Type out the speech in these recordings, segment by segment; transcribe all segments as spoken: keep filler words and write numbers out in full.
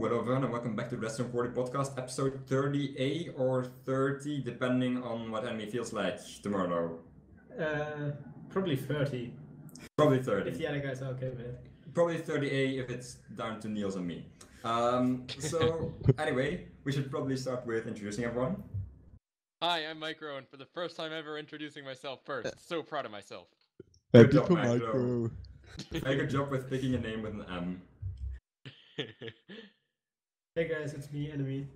Hello everyone and welcome back to the Redstone Quarry podcast, episode thirty-eight or thirty, depending on what Enemy feels like tomorrow. Uh, probably thirty. Probably thirty. If the other guys are okay with it. Probably thirty-eight if it's down to Niels and me. Um, so anyway, we should probably start with introducing everyone. Hi, I'm Mike Rowe, and for the first time ever introducing myself first. So proud of myself. Good job, Mike Rowe. Make a job with picking a name with an M. Hey guys, it's me, Enemy.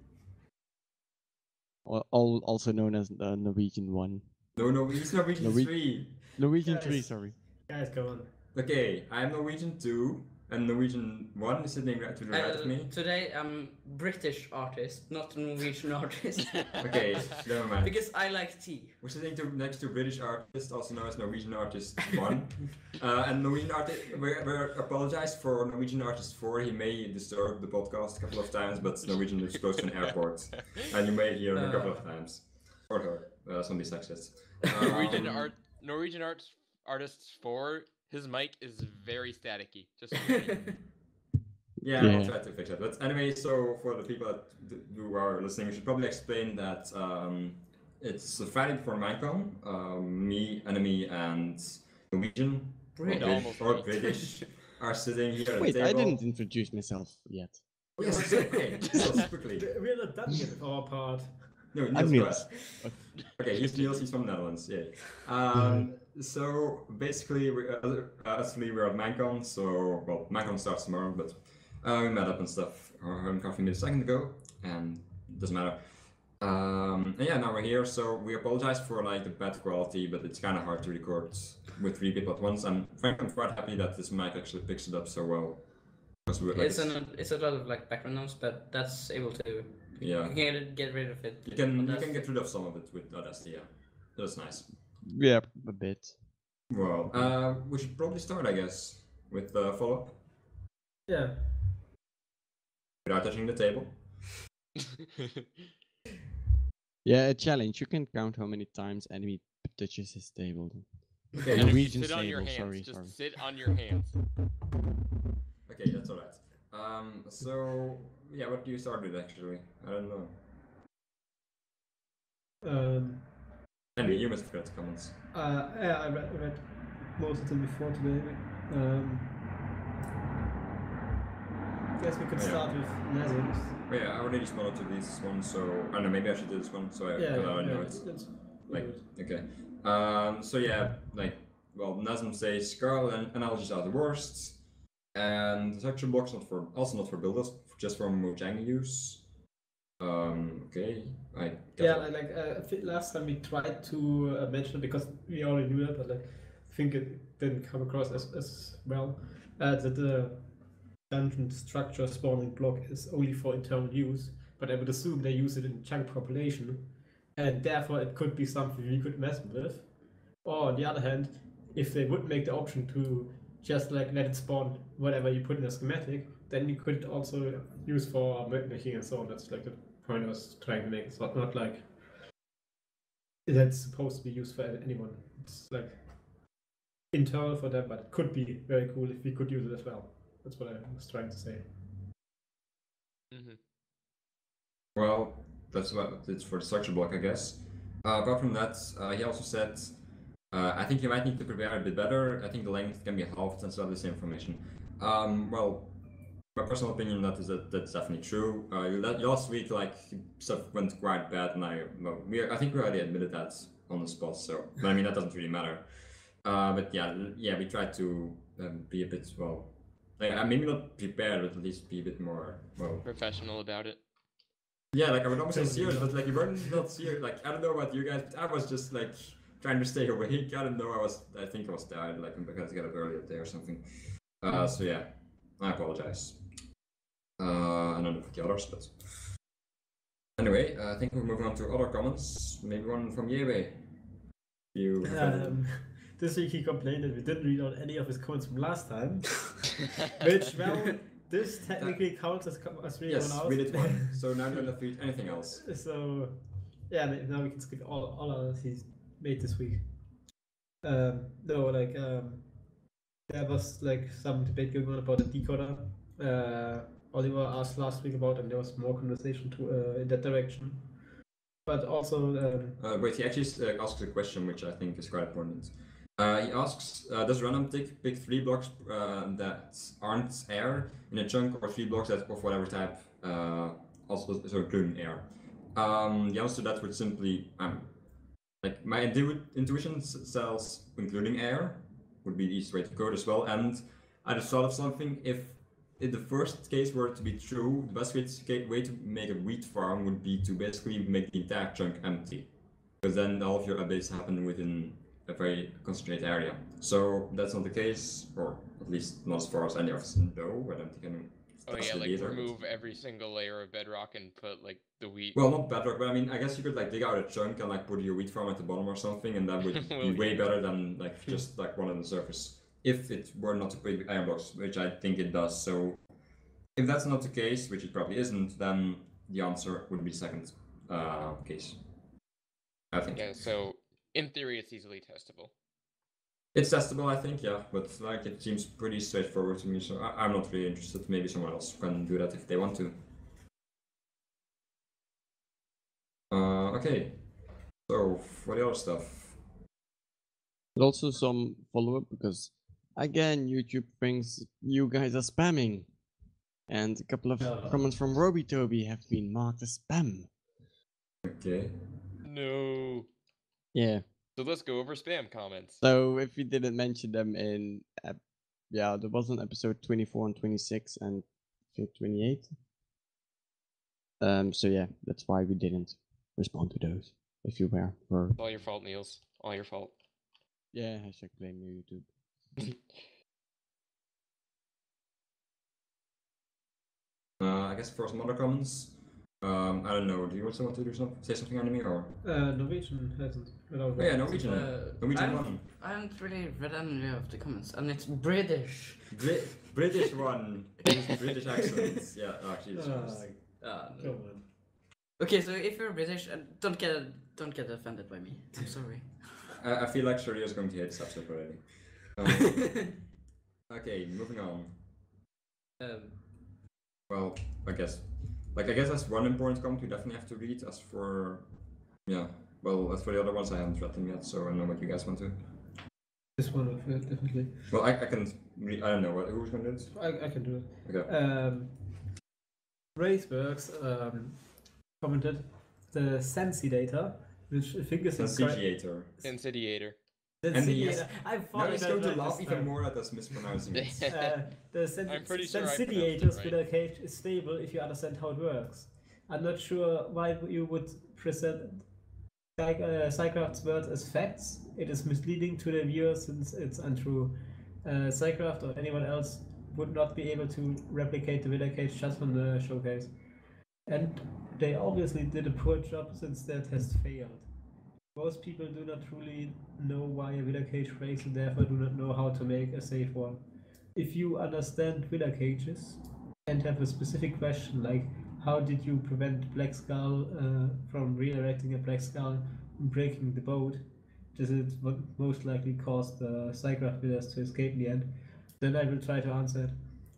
Well, all also known as the Norwegian one. No, no, it's Norwegian Norwe three. Norwegian guys, three, sorry. Guys, come on. Okay, I'm Norwegian two, and Norwegian one is sitting right to the right uh, of me. Today I'm British artist, not Norwegian artist. Okay, never mind. Because I like tea. We're sitting to, next to British artist, also known as Norwegian artist one. Uh, and Norwegian artist, we apologize for Norwegian artist four. He may disturb the podcast a couple of times, but Norwegian is close to an airport, and you may hear him uh, a couple of times. Or her, uh, somebody sexist. Um, Norwegian art, Norwegian art, artists four. His mic is very staticky. Just yeah, yeah, I'll try to fix it. But anyway, so for the people that who are listening, we should probably explain that um, it's a Friday before MagCon. Um, me, Enemy, and Norwegian British, almost or British are sitting here. Wait, at the table. I didn't introduce myself yet. Oh, yes, okay. So quickly. We're not done yet with our part. No, Niels. I'm Niels. Okay, he's Niels. He's from Netherlands. Yeah. Um, so basically, we uh, actually we're at MagCon. So well, MagCon starts tomorrow, but uh, we met up and stuff. Our coffee made a second ago, and it doesn't matter. Um, and yeah, now we're here. So we apologize for like the bad quality, but it's kind of hard to record with three people at once. And frankly, I'm quite happy that this mic actually picks it up so well. We were, like, it's an it's a lot of like background noise, but that's able to. Yeah, you can get rid of it. You can you can get rid of some of it with Audacity, yeah. That's nice. Yeah, a bit. Well, uh, we should probably start, I guess, with the follow-up. Yeah. Without touching the table. Yeah, a challenge. You can count how many times Enemy touches his table. Okay. Norwegian sit on your hands. Sorry, Just sorry. sit on your hands. Okay, that's alright. Um, so... Yeah, what do you start with actually? I don't know. Um, anyway, you must have read the comments. Uh, yeah, I read, read most of them before today. Um, I guess we could oh, start yeah. with Nazem. Oh, yeah, I already responded to this one, so I don't know, maybe I should do this one, so I, yeah, yeah, I know yeah, it's. That's like, okay. Um, so yeah, like, well, Nazem says Scarlet analogies are the worst, and the structure block's not for, also not for builders. Just from Mojang use. Um, okay. I yeah, that. like uh, I think last time we tried to uh, mention it because we already knew that, but like, I think it didn't come across as, as well. Uh, that the dungeon structure spawning block is only for internal use, but I would assume they use it in chunk population, and therefore it could be something we could mess with. Or on the other hand, if they would make the option to just like let it spawn whatever you put in a schematic, then you could also use for map making and so on. That's like the point I was trying to make. It's not, not like that's supposed to be used for anyone. It's like internal for them, but it could be very cool if we could use it as well. That's what I was trying to say. Mm-hmm. Well, that's what it's for the structure block, I guess. Uh, apart from that, uh, he also said, uh, I think you might need to prepare a bit better. I think the length can be halved and so this information. Um, well, my personal opinion that is that that's definitely true. Uh, last week, like stuff went quite bad, and I well, we I think we already admitted that on the spot. So, but I mean that doesn't really matter. Uh, but yeah, yeah, we tried to um, be a bit well, like I maybe not prepared, but at least be a bit more well professional about it. Yeah, like I would almost say serious, but like you weren't not serious. Like I don't know about you guys, but I was just like trying to stay awake. I don't know. I was I think I was tired, like because I got up early today or something. Uh, so yeah, I apologize. Uh, I don't know about the others, but anyway, uh, I think we're moving on to other comments. Maybe one from Yewe. You. Um, this week he complained that we didn't read out any of his comments from last time, which well, this technically that... counts as, as reading yes, one out. Yes, we did one. So now we don't have to read anything else. So yeah, now we can skip all all others he's made this week. Um, no, like um, there was like some debate going on about a decoder. Uh, Oliver asked last week about, and there was more conversation to, uh, in that direction. But also... Um... Uh, wait, he actually uh, asks a question which I think is quite important. Uh, he asks, uh, does random tick pick three blocks uh, that aren't air in a chunk, or three blocks that of whatever type, uh, also so including air? Um, the answer to that would simply... Um, like my intu intuition says including air would be the easiest way to code as well, and I just thought of something. If in the first case were to be true, the best way to, way to make a wheat farm would be to basically make the entire chunk empty, because then all of your updates happen within a very concentrated area. So that's not the case, or at least not as far as any of us know. I don't think any. Oh yeah, like remove every single layer of bedrock and put like the wheat. Well, not bedrock, but I mean, I guess you could like dig out a chunk and like put your wheat farm at the bottom or something, and that would well, be way yeah. better than like just like one on the surface. If it were not to put iron blocks, which I think it does. So if that's not the case, which it probably isn't, then the answer would be second uh, case, I think. Yeah, so in theory, it's easily testable. It's testable, I think, yeah, but like it seems pretty straightforward to me, so I I'm not really interested. Maybe someone else can do that if they want to. Uh, okay, so for the other stuff. But also some follow-up, because again, YouTube thinks you guys are spamming, and a couple of yeah. comments from Robytobi have been marked as spam. Okay. No. Yeah. So let's go over spam comments. So if we didn't mention them in, uh, yeah, there was an episode twenty-four and twenty-six and I think twenty-eight. Um. So yeah, that's why we didn't respond to those. If you were, were. It's all your fault, Niels. All your fault. Yeah, I should blame you, YouTube. uh, I guess for some other comments. Um, I don't know. Do you want someone to do something? Say something, Enemy, or? Uh, Norwegian hasn't. Oh, yeah, Norwegian. Uh, Norwegian. I haven't, I haven't really read any of the comments, and it's British. Bri British one. British accents. Yeah, actually. Oh, uh, uh, no. Okay, so if you're British, uh, don't get don't get offended by me. I'm sorry. I, I feel like Sharia is going to hate this episode already. Um, okay, moving on. Um. Well, I guess. Like, I guess that's one important comment we definitely have to read. As for, yeah, well, as for the other ones, I haven't read them yet, so I don't know what you guys want to. This one, uh, definitely. Well, I, I can read, I don't know, who's going to do this? I, I can do it. Okay. Um, Raceworks um, commented the Sansidiator, which I think is a... Sansidiator. Sansidiator. And the yes, I'm going to laugh even more at us mispronouncing it. uh, the sen I'm pretty sure Sansidiator's right. With a cage is stable if you understand how it works. I'm not sure why you would present SciCraft's words as facts. It is misleading to the viewer since it's untrue. Uh, SciCraft or anyone else would not be able to replicate the winner cage just from the showcase. And they obviously did a poor job since their test failed. Most people do not truly know why a winner cage breaks and therefore do not know how to make a safe one. If you understand winner cages and have a specific question like how did you prevent Black Skull uh, from redirecting a Black Skull and breaking the boat, this is what most likely caused the SciCraft winners to escape in the end, then I will try to answer it.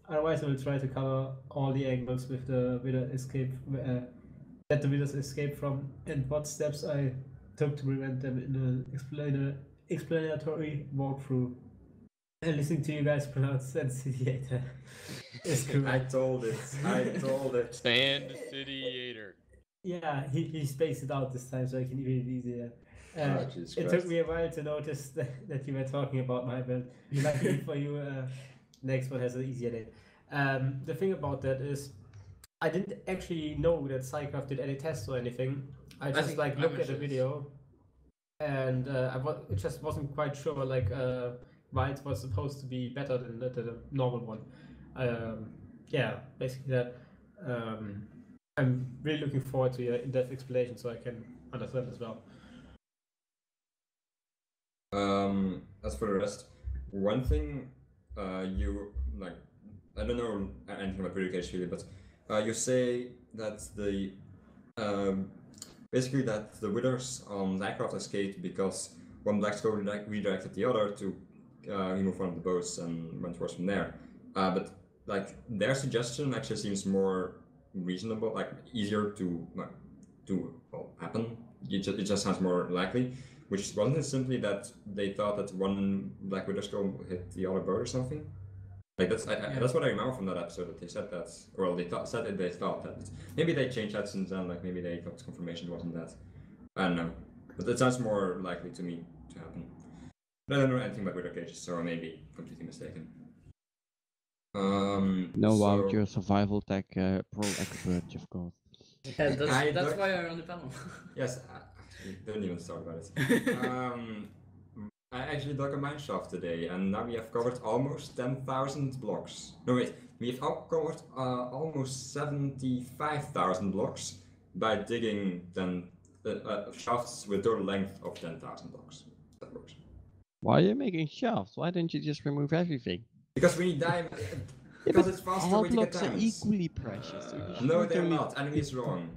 Otherwise I will try to cover all the angles with the winner escape, uh, that the winners escape from, and what steps I took to prevent them in an explainer, explanatory walkthrough. And listening to you guys pronounce Sansidiator. I told it. I told it. Sansidiator. Yeah, he, he spaced it out this time so I can read it easier. Uh, oh, it took me a while to notice that, that you were talking about my build. Luckily for you, uh, next one has an easier name. Um, the thing about that is, I didn't actually know that SciCraft did any tests or anything. I just I like looked at the video, and uh, I wa it just wasn't quite sure like uh, why it was supposed to be better than the, the normal one. Um, yeah, basically that. Um, I'm really looking forward to your in-depth explanation so I can understand as well. Um, as for the rest, one thing uh, you like, I don't know anything about video games really, but uh, you say that the. Um, Basically, that the winners on SciCraft escaped because one Black Skull redirected the other to uh, remove one of the boats and went towards from there. Uh, but like their suggestion actually seems more reasonable, like easier to like, to well, happen. It just, it just sounds more likely. Which wasn't it simply that they thought that one black widow skull hit the other bird or something? Like that's I, yeah. I, that's what I remember from that episode, that they said that. Well, they thought said it. They thought that maybe they changed that since then. Like maybe they got confirmation it wasn't that. I don't know, but that sounds more likely to me to happen. But I don't know anything about widow cages, so I may be completely mistaken. Um, no, so... Wow, you're a survival tech uh, pro expert, of course. Yeah, that's, I that's don't... why you're on the panel. Yes, I don't even talk about it. um, I actually dug a mine shaft today, and now we have covered almost ten thousand blocks. No, wait, we've covered uh, almost seventy-five thousand blocks by digging ten, uh, uh, shafts with total length of ten thousand blocks. That works. Why are you making shafts? Why don't you just remove everything? Because we need diamonds. Because yeah, it's faster way to get diamonds. All blocks are equally precious. Uh, no, they're not. Enemy is wrong.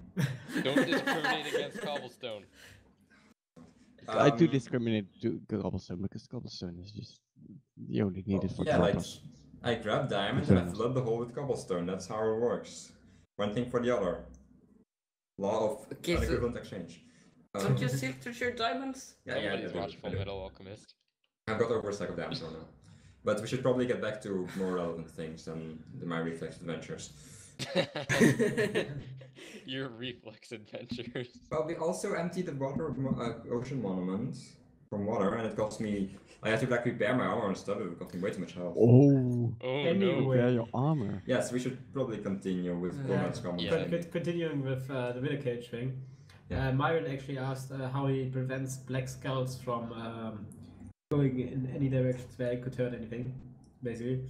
Don't discriminate against cobblestone. Um, I do discriminate to cobblestone because cobblestone is just the only needed well, for yeah, like, I grab diamonds and I flood the hole with cobblestone. That's how it works. One thing for the other. Law of okay, unequivalent so exchange. Um, don't you still to share diamonds? Yeah, yeah, yeah. Watchful metal alchemist. I've got over a stack of diamonds now. But we should probably get back to more relevant things than my reflex adventures. Your reflex adventures. Well, we also emptied the water uh, ocean monument from water, and it cost me. I had to like repair my armor and stuff. It cost me way too much health. Oh, oh anyway. No! Repair your armor. Yes, we should probably continue with uh, comments. Yeah. Con continuing with uh, the widow cage thing, yeah. uh, Myron actually asked uh, how he prevents black skulls from. Um, going in any direction where it could hurt anything, basically.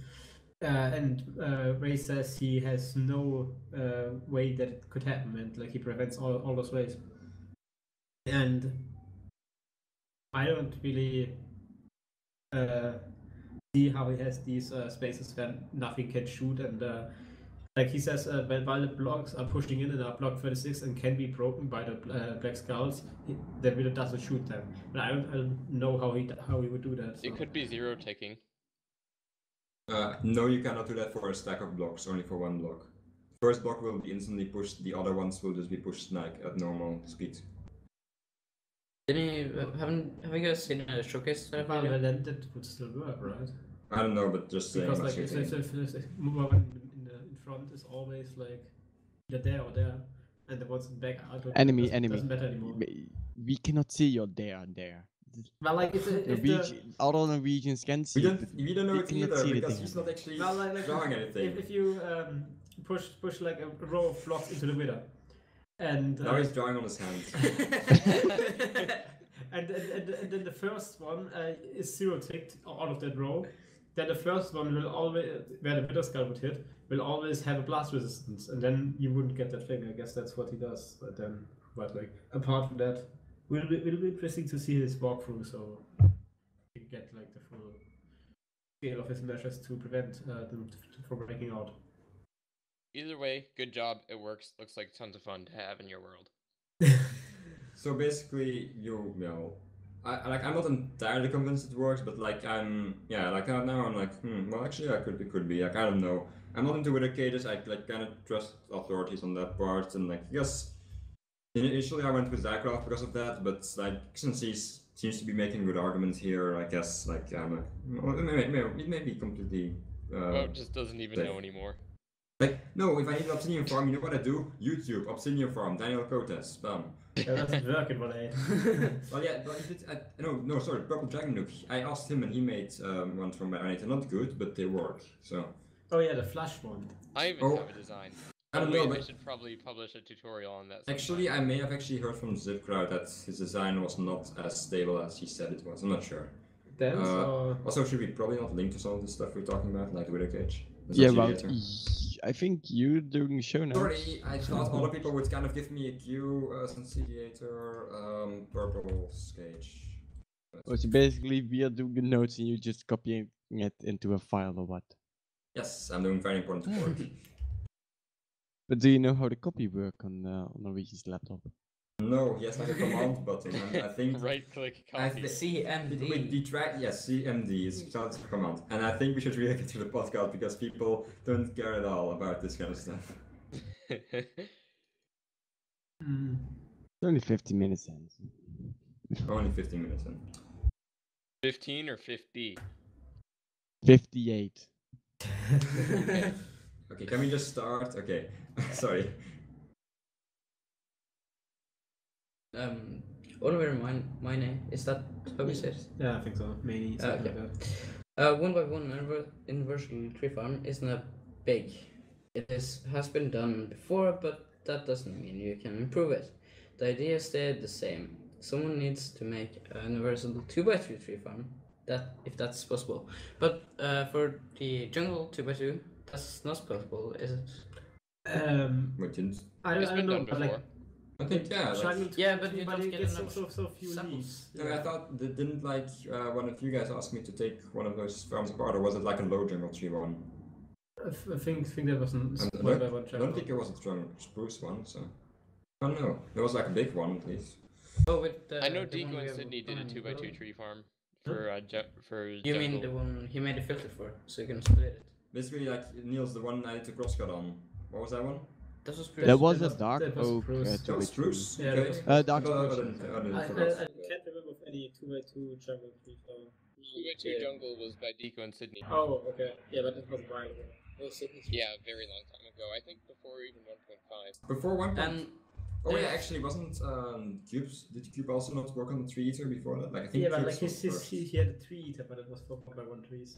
Uh, and uh, Ray says he has no uh, way that it could happen, and like he prevents all, all those ways. And I don't really uh, see how he has these uh, spaces where nothing can shoot. And uh, like he says, uh, while the blocks are pushing in and are block thirty-six and can be broken by the uh, black skulls, the widow doesn't shoot them. But I don't, I don't know how he how he would do that. So. It could be zero taking. Uh, no, you cannot do that for a stack of blocks. Only for one block. First block will be instantly pushed. The other ones will just be pushed like at normal speed. Didn't you, uh, haven't have you guys seen a showcase? I found well, that that would still work, right? I don't know, but just because like it's, it's, it's, it's, it's front is always like you're there or there, and the ones in back are enemy doesn't, enemy doesn't matter anymore. We cannot see you're there and there. Well, like it's a, if Norwegian, the other Norwegians can see. We don't, we don't know it either because he's not actually well, like, like, drawing anything. If, if you um, push push like a row of blocks into the widow, and uh, now he's drawing on his hands. and, and, and and then the first one uh, is zero ticked out of that row. Then the first one will always where the widow skull would hit. Will always have a blast resistance, and then you wouldn't get that thing. I guess that's what he does. But then, but like apart from that, it'll be it'll be interesting to see his walkthrough, so you get like the full scale of his measures to prevent uh, them from breaking out. Either way, good job. It works. Looks like tons of fun to have in your world. So basically, you, you know, I like I'm not entirely convinced it works, but like I'm yeah like now I'm like hmm, well actually I could it could be like I don't know. I'm not into widow cages. I like kind of trust authorities on that part, and like yes, initially I went with SciCraft because of that, but like since he seems to be making good arguments here, I guess like I'm like, it may, it may, it may be completely. Uh, well, it just doesn't even like, know anymore. Like no, if I need an obsidian farm, you know what I do? YouTube obsidian farm, Daniel Cotes, spam. Yeah, that's working, but I. Well, yeah, but it, I, no, no, sorry, Purple Dragon Nuke. I asked him, and he made um, one from my and they're not good, but they work. So. Oh yeah, the flash one. I even oh. have a design. I don't know, but I should probably publish a tutorial on that sometime. Actually, I may have actually heard from Zipcrowd that his design was not as stable as he said it was. I'm not sure. Then, uh, or... Also, should we probably not link to some of the stuff we're talking about, like Widow Cage? Yeah, but I think you're doing the show now. Sorry, I thought other people would kind of give me a cue, uh, Sansidiator, um, Purple Cage. Oh, so basically we are doing the notes and you're just copying it into a file or what? Yes, I'm doing very important work. But do you know how to copy work on uh, on Norwegian's laptop? No, he has like a command button. And I think right click copy. C M D. We detract, yes, C M D is sounds a command. And I think we should really get to the podcast because people don't care at all about this kind of stuff. mm. Only fifteen minutes in. Only fifteen minutes in. Fifteen or fifty? Fifty-eight. Okay. Okay, can we just start? Okay, sorry. Um, Oliver, my, my name, is that how you say it? Yeah, I think so, maybe uh, okay. Like that. Uh, one by one inver inversion tree farm isn't a big. It is, has been done before, but that doesn't mean you can improve it. The idea stayed the same. Someone needs to make a universal two by three tree farm, that, if that's possible. But uh, for the jungle two by two, that's not possible, is it? Um, I don't, I don't know, but like... I think yeah, like, yeah, but you don't get enough so, so few samples. Yeah. No, I thought they didn't like uh, one of you guys asked me to take one of those farms apart, or was it like a low jungle tree one? I, th I think think there wasn't. I don't, I don't think it was a jungle spruce one, so I don't know. There was like a big one at least. Oh, with uh, I know Deco and Sydney did a two by two tree farm for uh, ju for. You jungle. Mean the one he made a filter for, so you can split it. Basically, like Niels, the one I did to crosscut on. What was that one? Was there was a dark oak spruce. Yeah, uh, dark oak. I, I, I can't remember of any two by two jungle tree farm. two by two jungle was by Deco and Sydney. Oh, okay. Yeah, but it was mine. Well, yeah, a very long time ago. I think before even one point five. Before one point five? Um, oh yeah, actually, wasn't um, Cube's... Did Cube also not work on the tree-eater before that? Like, I think yeah, but like his, his, he had a tree-eater, but it was for one by one trees.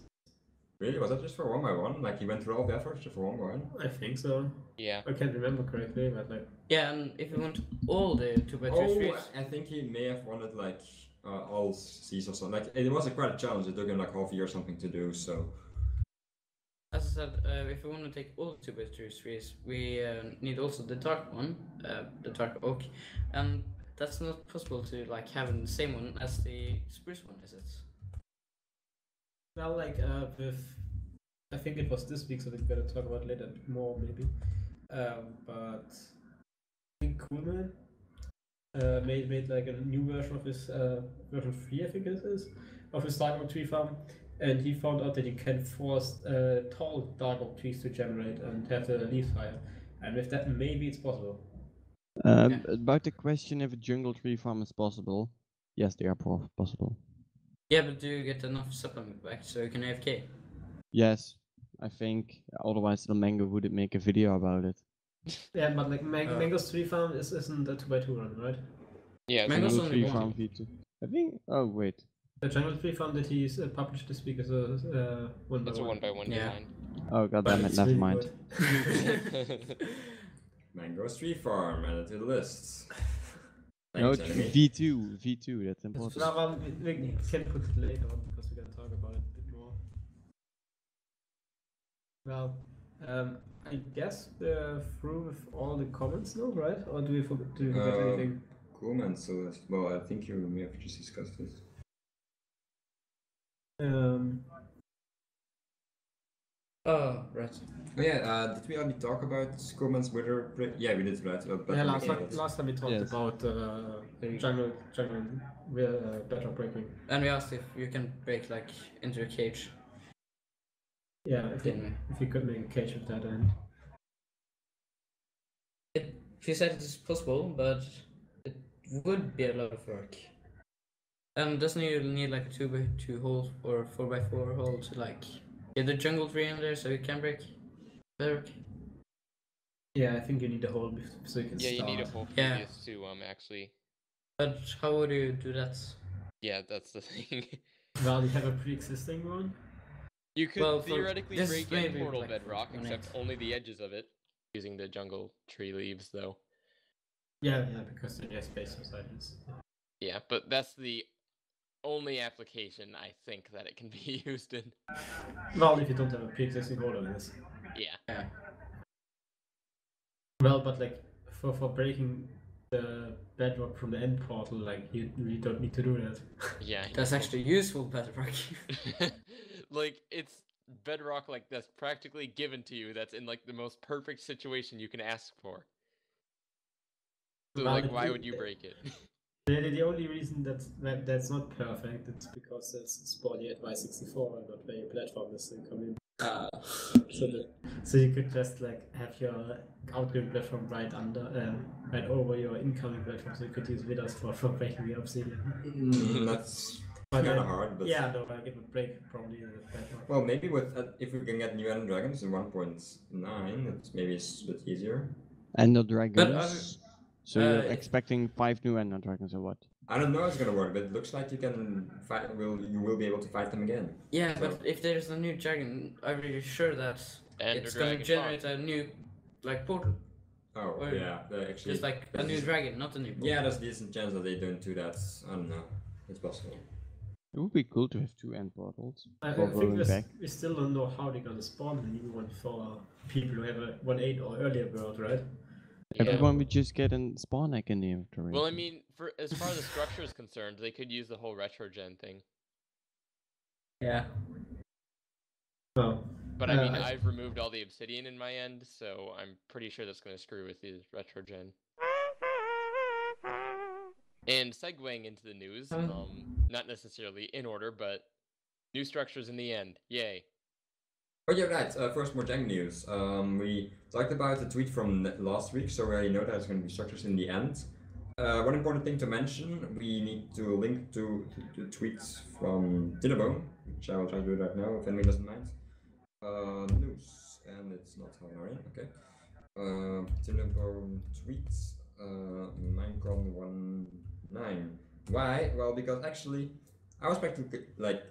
Really? Was that just for one by one? Like, he went through all the efforts for one by one? I think so. Yeah. I can't remember correctly, but like... Yeah, and if you want all the two by two oh, streets... I think he may have wanted, like, uh, all season or something. Like, it was a quite a challenge. It took him, like, half a year or something to do, so... As I said, uh, if you want to take all the two by two streets, we uh, need also the dark one, uh, the dark oak, and that's not possible to, like, have the same one as the spruce one, is it? Well, like, uh, with, I think it was this week, so we're gonna talk about it later, more maybe, um, but I think Kuhlman uh, made, made like a new version of his, uh, version three, I think it is, of his dark oak tree farm, and he found out that you can force uh, tall dark oak trees to generate and have the leaves higher, and with that maybe it's possible. Um, yeah. About the question if a jungle tree farm is possible, yes, they are possible. Yeah, but do you get enough supplement back so you can A F K? Yes, I think. Otherwise, the Mango wouldn't make a video about it. Yeah, but like Mango, uh, Mango's tree farm is, isn't a two by two run, right? Yeah, Mango's tree farm V two. I think. Oh wait. The jungle tree farm that he uh, published this week is a uh, one by one. That's a one by one design. Yeah. Oh god damn it! Never mind. Mango's tree farm added to the list. Thanks, no, it's V two, V two, that's important. No, well, we, we can put it later on because we're gonna talk about it a bit more. Well, um, I guess we're through with all the comments now, right? Or do we forget, do we forget uh, anything? Comments, so well, I think you may have just discussed this. Um. Oh, right. Oh, yeah, uh, did we already talk about Scoreman's weather? Yeah, we did, right? Uh, yeah, last, time, last time we talked yes. about uh, the jungle, jungle uh, better breaking. And we asked if you can break like into a cage. Yeah, if, Didn't you, if you could make a cage at that end. It, she said it's possible, but it would be a lot of work. And doesn't you need like a two by two hole or four by four hole to like... Get the jungle tree in there so you can break. Better. Yeah, I think you need a hole so you can yeah, start. Yeah, you need a hole previous yeah. to um actually. But how would you do that? Yeah, that's the thing. Well, you have a pre-existing one. You could well, theoretically break in portal like bedrock, except eight. Only the edges of it, using the jungle tree leaves though. Yeah, yeah, because there's space inside it. Yeah, but that's the only application I think that it can be used in. Well, if you don't have a pre-existing order, yes. Yeah. Yeah. Well, but like for for breaking the bedrock from the end portal, like you really don't need to do that. Yeah. That's actually useful bedrock. Like it's bedrock like that's practically given to you. That's in like the most perfect situation you can ask for. So like, why would you break it? The only reason that, that that's not perfect is because it's spotty at Y sixty-four and not where your platform is coming. Uh, so, the, so you could just like have your outgoing platform right under, uh, right over your incoming platform, so you could use Widows for, for breaking the obsidian. Mm, that's kind of hard, but yeah, no, I'll give a break probably. Well, maybe with uh, if we can get new Ender Dragons in one point nine, it's maybe it's a bit easier. Ender Dragons. But, uh, so uh, you're expecting five new Ender Dragons or what? I don't know if it's gonna work, but it looks like you can fight. Will you will be able to fight them again? Yeah, so. But if there's a new dragon, I'm really sure that Ender it's gonna generate part. a new, like portal. Oh or yeah, actually. Just like a new dragon, not a new portal. Yeah, there's a decent chance that they don't do that. I don't know. It's possible. It would be cool to have two end portals. I, I think we still don't know how they're gonna spawn a new one for people who have a one point eight or earlier world, right? Yeah. Everyone would just get a spawn egg in the inventory. Well, I mean, for as far as the structure is concerned, they could use the whole retrogen thing. Yeah. Well, but I uh, mean, I... I've removed all the obsidian in my end, so I'm pretty sure that's going to screw with the retrogen. And segueing into the news, um, um, not necessarily in order, but new structures in the end. Yay. Oh yeah, right. Uh, first, Mojang news. Um, we talked about the tweet from last week, so we already know that there's going to be structures in the end. Uh, one important thing to mention, we need to link to the tweets from Dinnerbone, which I will try to do right now, if anyone doesn't mind. Uh, news, and it's not online, okay. Uh, Dinnerbone tweets, uh, MagCon nineteen. Why? Well, because actually, I was practically, like,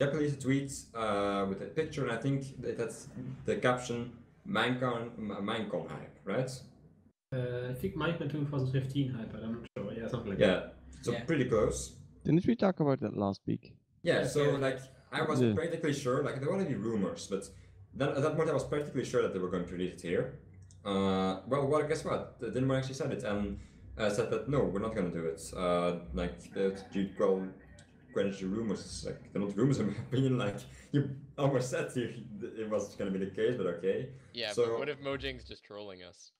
Japanese tweets uh, with a picture, and I think that's the caption "MagCon, MagCon hype," right? Uh, I think MagCon twenty fifteen hype, but I'm not sure. Yeah, something like yeah. that. So yeah, so pretty close. Didn't we talk about that last week? Yeah. So like, I was yeah. practically sure. Like, there were only rumors, but then at that point, I was practically sure that they were going to release it here. Uh, well, well, guess what? The Dinnerbone actually said it and uh, said that no, we're not going to do it. Uh, like the well. Quench the rumors, like they're not rumors in my opinion, like you almost said you, it was gonna be the case, but okay. Yeah, so, but what if Mojang's just trolling us?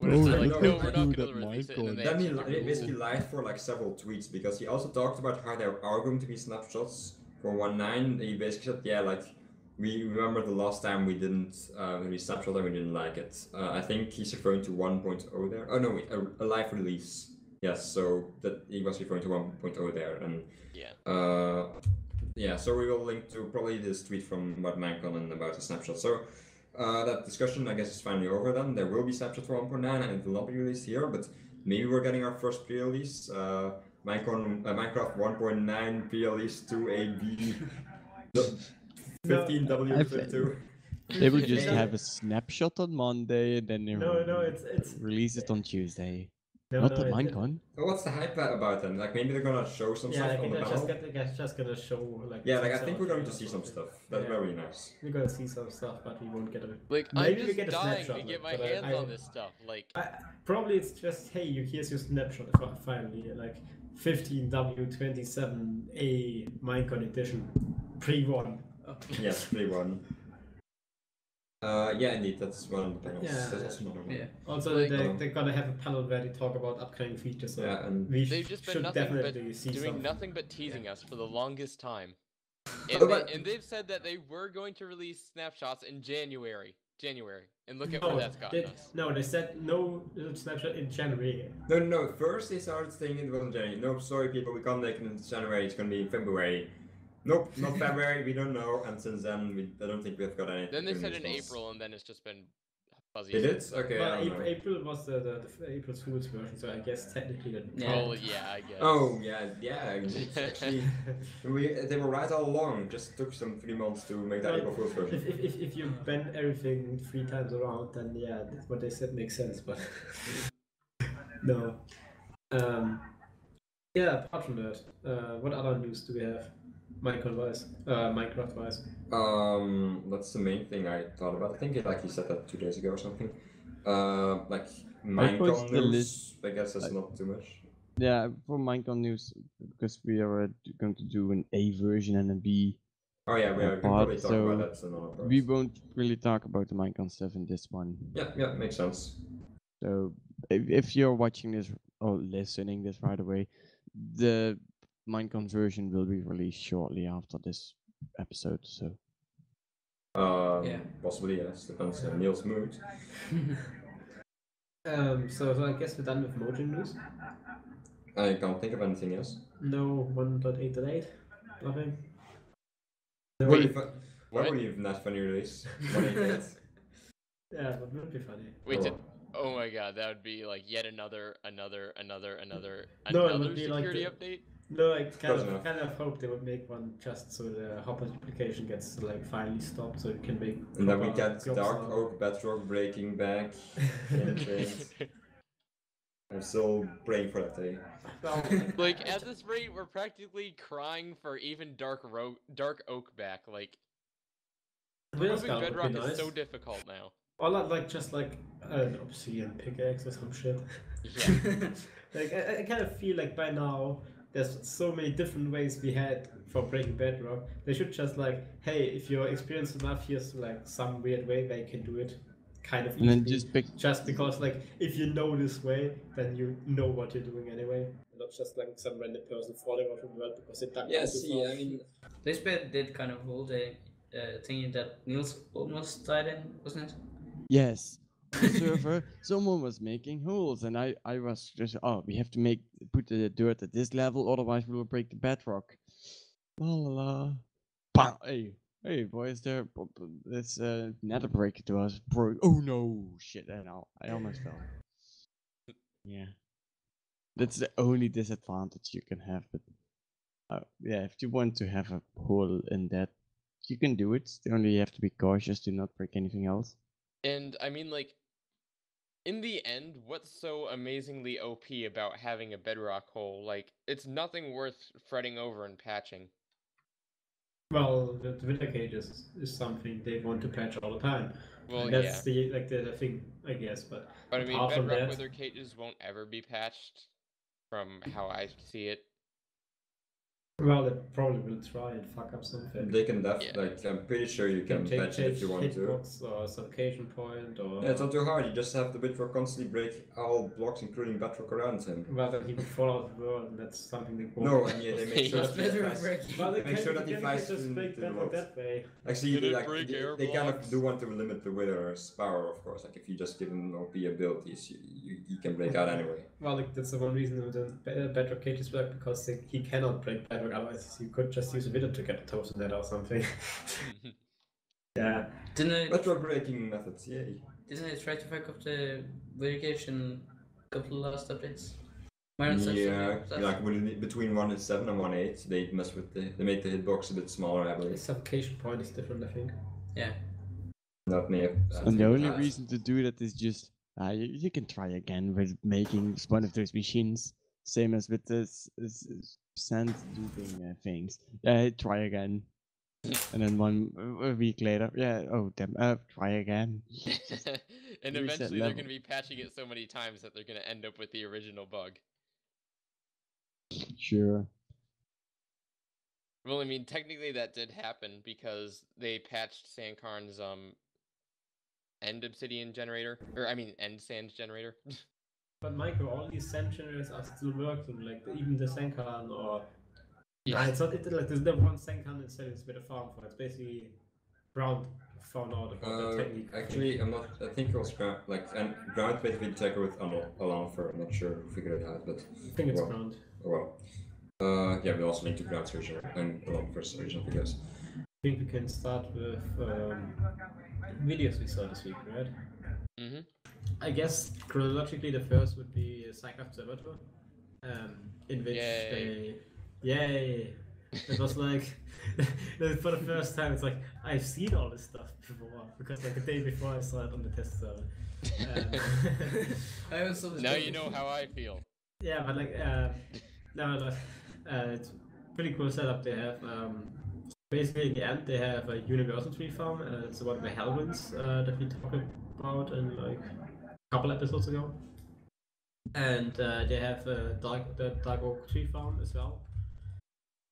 What if they're like, no, no, we're not gonna release it, and then they mean, he basically lied for like several tweets, because he also talked about how there are going to be snapshots for one point nine, he basically said, yeah, like, we remember the last time we didn't, uh, we snapshot and we didn't like it. Uh, I think he's referring to one point oh there, oh no, wait, a, a live release. Yes, so that he was referring to one point oh there, and yeah, uh, yeah. So we will link to probably this tweet from about MagCon and about the snapshot. So uh, that discussion, I guess, is finally over. Then there will be snapshot for one point nine, and it will not be released here. But maybe we're getting our first pre-release. Uh, MagCon, uh, Minecraft one point nine pre-release two A B fifteen W fifty-two. They will just have a snapshot on Monday, and then they no, no, it's, it's, release it on Tuesday. No, Not no, the Minecon. Well, what's the hype about them? Like maybe they're gonna show some yeah, stuff I think on the just battle. Yeah, just gonna show like. Yeah, like I think we're going to see some stuff. That's yeah. very nice. We're gonna see some stuff, but we won't get a. Like maybe I'm just we get dying to get my hands I, on this stuff. Like I, probably it's just hey, you here's your snapshot finally, like fifteen W twenty-seven A Minecon edition, pre one. Oh. Yes, pre one. Uh, yeah, indeed, that's one of the panels. Yeah. That's yeah. One. yeah. Also, like, they, um, they're gonna have a panel where they talk about upcoming features. So yeah, and we they've just been nothing but doing something. nothing but teasing yeah. us for the longest time. And, they, and they've said that they were going to release snapshots in January. January. And look at no, where that's gotten they, us. No, they said no snapshot in January. No, no, first they started saying it wasn't January. No, sorry, people, we can't make it in January. It's gonna be in February. Nope, not February, we don't know, and since then, we, I don't think we've got anything. Then they said in April, and then it's just been fuzzy. Did it? Okay, well, I don't know. April was the, the, the April Fool's version, so I guess technically that... Yeah. Oh, yeah, I guess. Oh, yeah, yeah, actually, we, they were right all along, just took some three months to make that well, April Fool's version. If, if, if you bend everything three times around, then yeah, that's what they said makes sense, but... no. Um, yeah, apart from that, uh, what other news do we have? Minecraft wise, uh, Minecraft wise. Um, that's the main thing I thought about. I think it, like you said that two days ago or something. Uh, like Minecraft news. List. I guess that's I, not too much. Yeah, for Minecraft news, because we are going to do an A version and a B. Oh yeah, we are probably talk so about that another part. We won't really talk about the Minecraft stuff in this one. Yeah, yeah, makes sense. So if, if you're watching this or listening this right away, the MagCon version will be released shortly after this episode. So, um, yeah, possibly yes. Depends on Niels' mood. um, so, so I guess we're done with Mojang news. I can't think of anything else. No, one point eight point eight. Nothing. No. Wait, wait, why would you have not funny release? Yeah, that would be funny. Wait, oh. Did, oh my god, that would be like yet another, another, another, another, no, another it would be security like the, update? No, I kind of, I kind of hope they would make one just so the hop application gets like finally stopped so it can make... And then we get Dark Oak, Bedrock breaking back. I'm still praying for that day. Like, at this rate, we're practically crying for even Dark, Ro Dark Oak back. Like, moving Bedrock is nice. So difficult now. Or not like just like an obsidian pickaxe or some shit. Yeah. Like I, I kind of feel like by now there's so many different ways we had for breaking bedrock. They should just like, hey, if you're experienced enough, here's like some weird way they can do it, kind of. And easily. Then just pick. Just because like if you know this way, then you know what you're doing anyway. Not just like some random person falling off the world because they ducked. Yeah, see, I mean, this bit did kind of hold a uh, thing that Niels almost died in, wasn't it? Yes, on the server, someone was making holes, and I, I was just, oh, we have to make put the dirt at this level, otherwise we will break the bedrock. La la la. Bam. Hey, hey, boys, there, let's uh, nether break it to us. Bro. Oh no, shit, I know, I almost fell. Yeah. That's the only disadvantage you can have, but uh, yeah, if you want to have a hole in that, you can do it, only you have to be cautious to not break anything else. And, I mean, like, in the end, what's so amazingly O P about having a bedrock hole? Like, it's nothing worth fretting over and patching. Well, the winter cage is, is something they want to patch all the time. Well, and that's yeah. the, like, the, the thing, I guess, but... But, I mean, bedrock that... wither cages won't ever be patched, from how I see it. Well, they probably will try and fuck up something. They can definitely, yeah. like, I'm pretty sure you can, can patch it if you want to. Or suffocation point, or... Yeah, it's not too hard, you just have the bedrock constantly break all blocks, including bedrock around him. Well, then he would fall out of the world, and that's something they call... No, and yeah, they make sure that he flies... Well, they make sure that he flies in the that way. Actually, they, like, they, they kind of do want to limit the wither's power, of course. Like, if you just give him O P abilities, you, you, you can break out anyway. Well, like, that's the one reason they don't bedrock cages work, because they, he cannot break bedrock. Otherwise, you could just use a video to get a toast in that or something. Yeah. Didn't it, breaking methods, yeah. Didn't I try to fuck up the verification a couple of last updates? Myron yeah, like between one point seven and one point eight, they mess with the, they made the hitbox a bit smaller, I believe. The suffocation point is different, I think. Yeah. Not near. And the only reason to do that is just uh, you, you can try again with making one of those machines, same as with this. this, this sand duping uh, things. Uh, try again. And then one a week later, yeah, oh damn, uh, try again. And reset eventually level. They're going to be patching it so many times that they're going to end up with the original bug. Sure. Well, I mean, technically that did happen because they patched Sankarn's um, end obsidian generator. Or, I mean, end sand generator. But Michael, all these sand generators are still working, like even the Sankan or... Yeah. Nah, it's not, it, like, there's no one Sankan itself, it's with a farm for it. It's basically Ground found out about uh, the technique. Actually, I'm not, I think it was Ground, like, and Ground basically checked with Alonofer, I'm not sure who figured it out, but... I think it's well, Ground. Well, uh, yeah, we also need to Ground's original, and Alonofer's original videos. I think we can start with um, videos we saw this week, right? Mm-hmm. I guess chronologically the first would be SciCraft Server Tour, um, in which yay. they, yay, it was like, for the first time it's like, I've seen all this stuff before, because like the day before I saw it on the test server. Um, I also now you know how I feel. Yeah, but like, uh, no, no, uh, it's a pretty cool setup they have. Um, basically in the end they have a universal tree farm, and it's one of the Hellwinds uh, that we talked about in like, couple episodes ago, and uh, they have uh, dark the dark oak tree farm as well.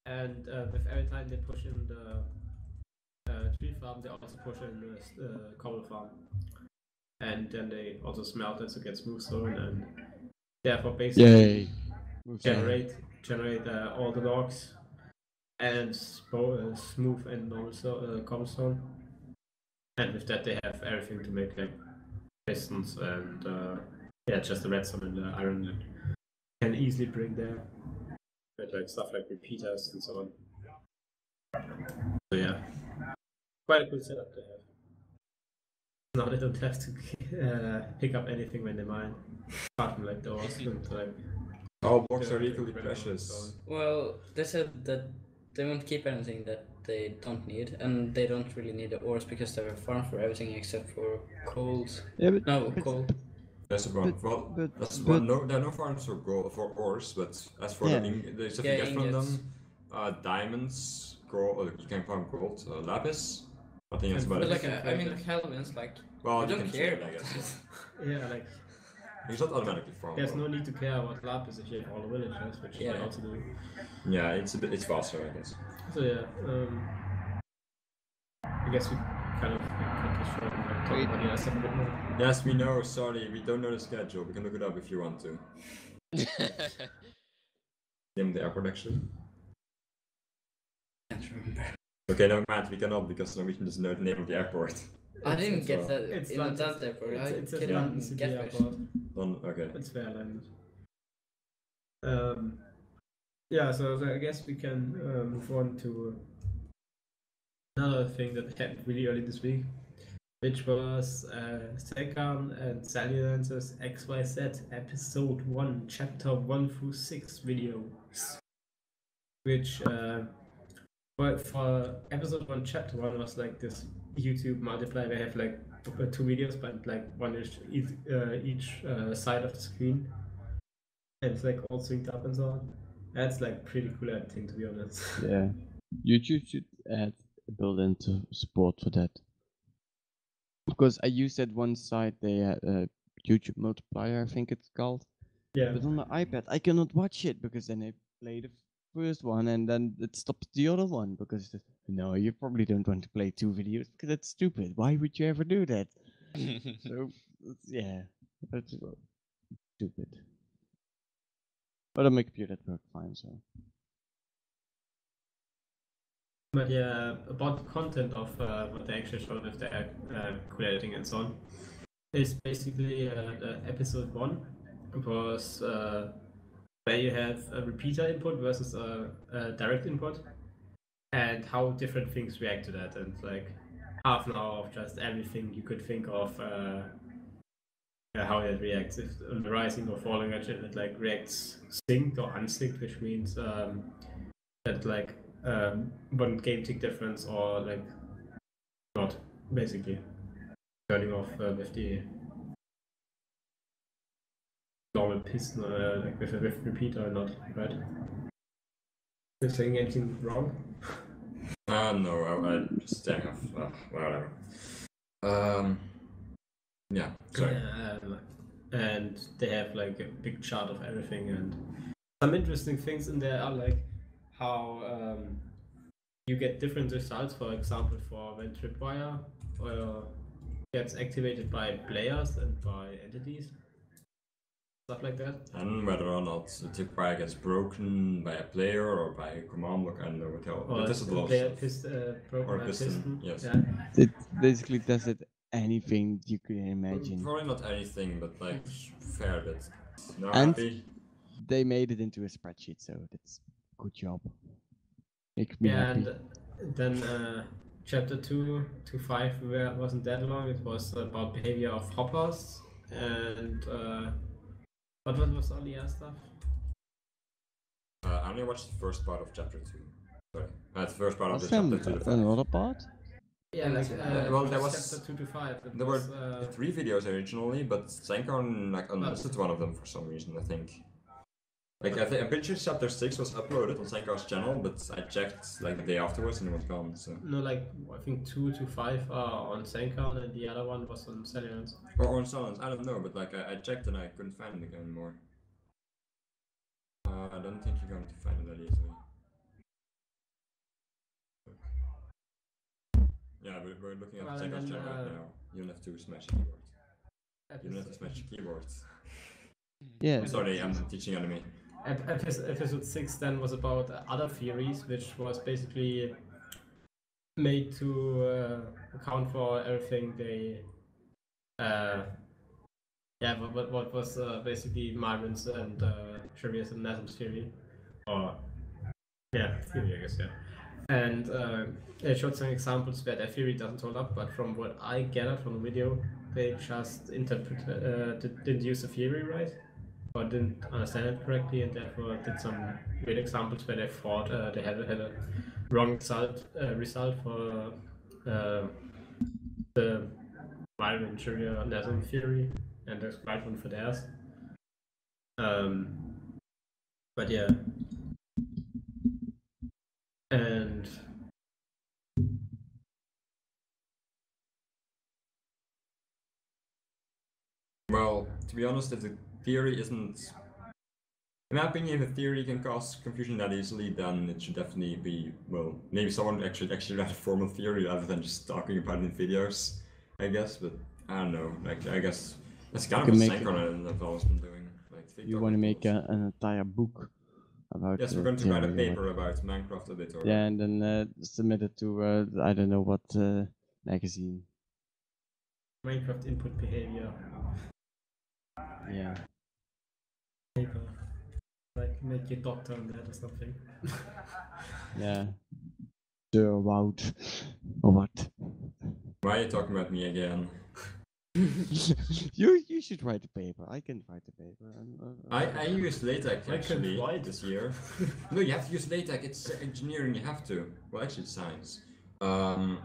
And uh, with every time they push in the uh, tree farm, they also push in the uh, cobble farm. and then they also smelt it, so it gets smooth stone, and therefore basically Yay. generate generate uh, all the logs and uh, smooth and normal uh, cobblestone. And with that, they have everything to make like pistons and uh, yeah, just the redstone and the iron that can easily bring there. But like stuff like repeaters and so on. So yeah, quite a good setup to have. Now they don't have to uh, pick up anything when they mine, apart from like doors and like. All blocks are equally precious. Well, they said that they won't keep anything that they don't need, and they don't really need the ores because they're a farm for everything except for coal. Yeah, but no coal. That's a problem. Well, but, that's but, one. No, there are no farms for gold, for ores, but as for yeah. the stuff you get from them, uh, diamonds, gold. You can farm gold, uh, lapis. I think that's about it. Like a, I mean, Calvin's like, well, you don't care, I guess. Yeah, like. It's not automatically farmed. There's no need to care about lapis if you have all the villagers, which yeah. they also do. Yeah, it's a bit, it's faster, I guess. So yeah, um, I guess we kind of cut this short and talk about the asset a bit more. Yes, we know. Sorry, we don't know the schedule. We can look it up if you want to. Name the airport actually. I can't remember. Okay, no, Matt, we cannot because Norwegian doesn't know the name of the airport. I it's, didn't it's get that. It's not that airport. It's, I it's a London City airport. London, okay. It's fair language. Um, yeah, so, so I guess we can uh, move on to another thing that happened really early this week, which was uh, SciCraft and Salerns' X Y Z Episode One, Chapter One through Six videos, which uh, but for Episode One, Chapter One was like this. YouTube multiply, they have like two videos, but like one is each, uh, each uh, side of the screen, and it's like all synced up and so on. That's like pretty cool, I think, to be honest. Yeah, YouTube should add build-in support for that, because I used that one side, they had a YouTube multiplier, I think it's called. Yeah. But on the iPad, I cannot watch it because then I play the first one and then it stops the other one because. The No, you probably don't want to play two videos because that's stupid. Why would you ever do that? So, yeah, that's well, stupid. But on my computer that worked fine, so. But yeah, about the content of uh, what they actually showed with the uh, cool editing and so on, is basically uh, the episode one was uh, where you have a repeater input versus a, a direct input. And how different things react to that, and like half an hour of just everything you could think of, uh, how it reacts. If the rising or falling edge, it like reacts synced or unsynced, which means um, that like um, one game tick difference or like not, basically turning off uh, with the normal piston, uh, like with a with repeater or not, right? You're saying anything wrong? Uh, no, I, I just dang off, uh, whatever. Um, yeah, sorry. Yeah, um, and they have like a big chart of everything, and some interesting things in there are like how um, you get different results, for example, for when Tripwire uh, gets activated by players and by entities. Stuff like that. And whether or not the tripwire gets broken by a player or by a command block, and or whatever. Or that's a lot of pist, uh, or a piston. piston. Yes. Yeah. It basically does it anything you can imagine. Probably not anything, but like fair bit. No, and happy. They made it into a spreadsheet, so that's a good job. Makes me yeah, happy. And then uh, chapter two to five, where it wasn't that long. It was about behavior of hoppers and. Uh, What was all the other stuff? Uh, I only watched the first part of chapter two. Sorry, uh, the first part of the chapter two. That's another part? Yeah, like, uh, well, there was chapter two to five. There was, were uh, three videos originally, but Sankon like unlisted one of them for some reason, I think. Like, I think I'm pretty sure chapter six was uploaded on Sankon's channel, but I checked like the day afterwards and it was gone. So no, like I think two to five are on Sankon and the other one was on Salerns. Or on Salerns, I don't know, but like I, I checked and I couldn't find it anymore. Uh, I don't think you're going to find it that easily. Yeah, we're, we're looking at well, Sankon's channel uh, right now. You don't have to smash it. Episode. You match keyboards. Yeah. Sorry, I'm teaching anime. Episode six then was about other theories, which was basically made to uh, account for everything they. Uh, yeah, but what, what was uh, basically Myron's and uh, Xavier's and Nazem's theory, or yeah, theory I guess yeah. And uh, they showed some examples where their theory doesn't hold up, but from what I gathered from the video, they just interpret, uh, didn't use the theory right, or didn't understand it correctly, and therefore did some weird examples where they thought uh, they had, had a wrong result, uh, result for uh, the Myron and Xavier and Nazem theory, and there's quite one for theirs. Um, but yeah. And well, to be honest, if the theory isn't, in my opinion, if a theory can cause confusion that easily, then it should definitely be, well, maybe someone actually actually write a formal theory rather than just talking about it in videos, I guess. But I don't know, like I guess that's kind you of a second that I've always been doing. Like, you want to make a, an entire book. About yes, we're going to write a paper like. about Minecraft editor. Yeah, and then uh, submit it to uh, I don't know what uh, magazine. Minecraft input behavior. Yeah. Paper. Like make your doctor on that or something. Yeah. The Wout. Or what? Why are you talking about me again? you you should write a paper. I can write a paper. I'm, I'm, I'm, I I use LaTeX actually this year. No, you have to use LaTeX. It's engineering. You have to. Well, actually, it's science. Um,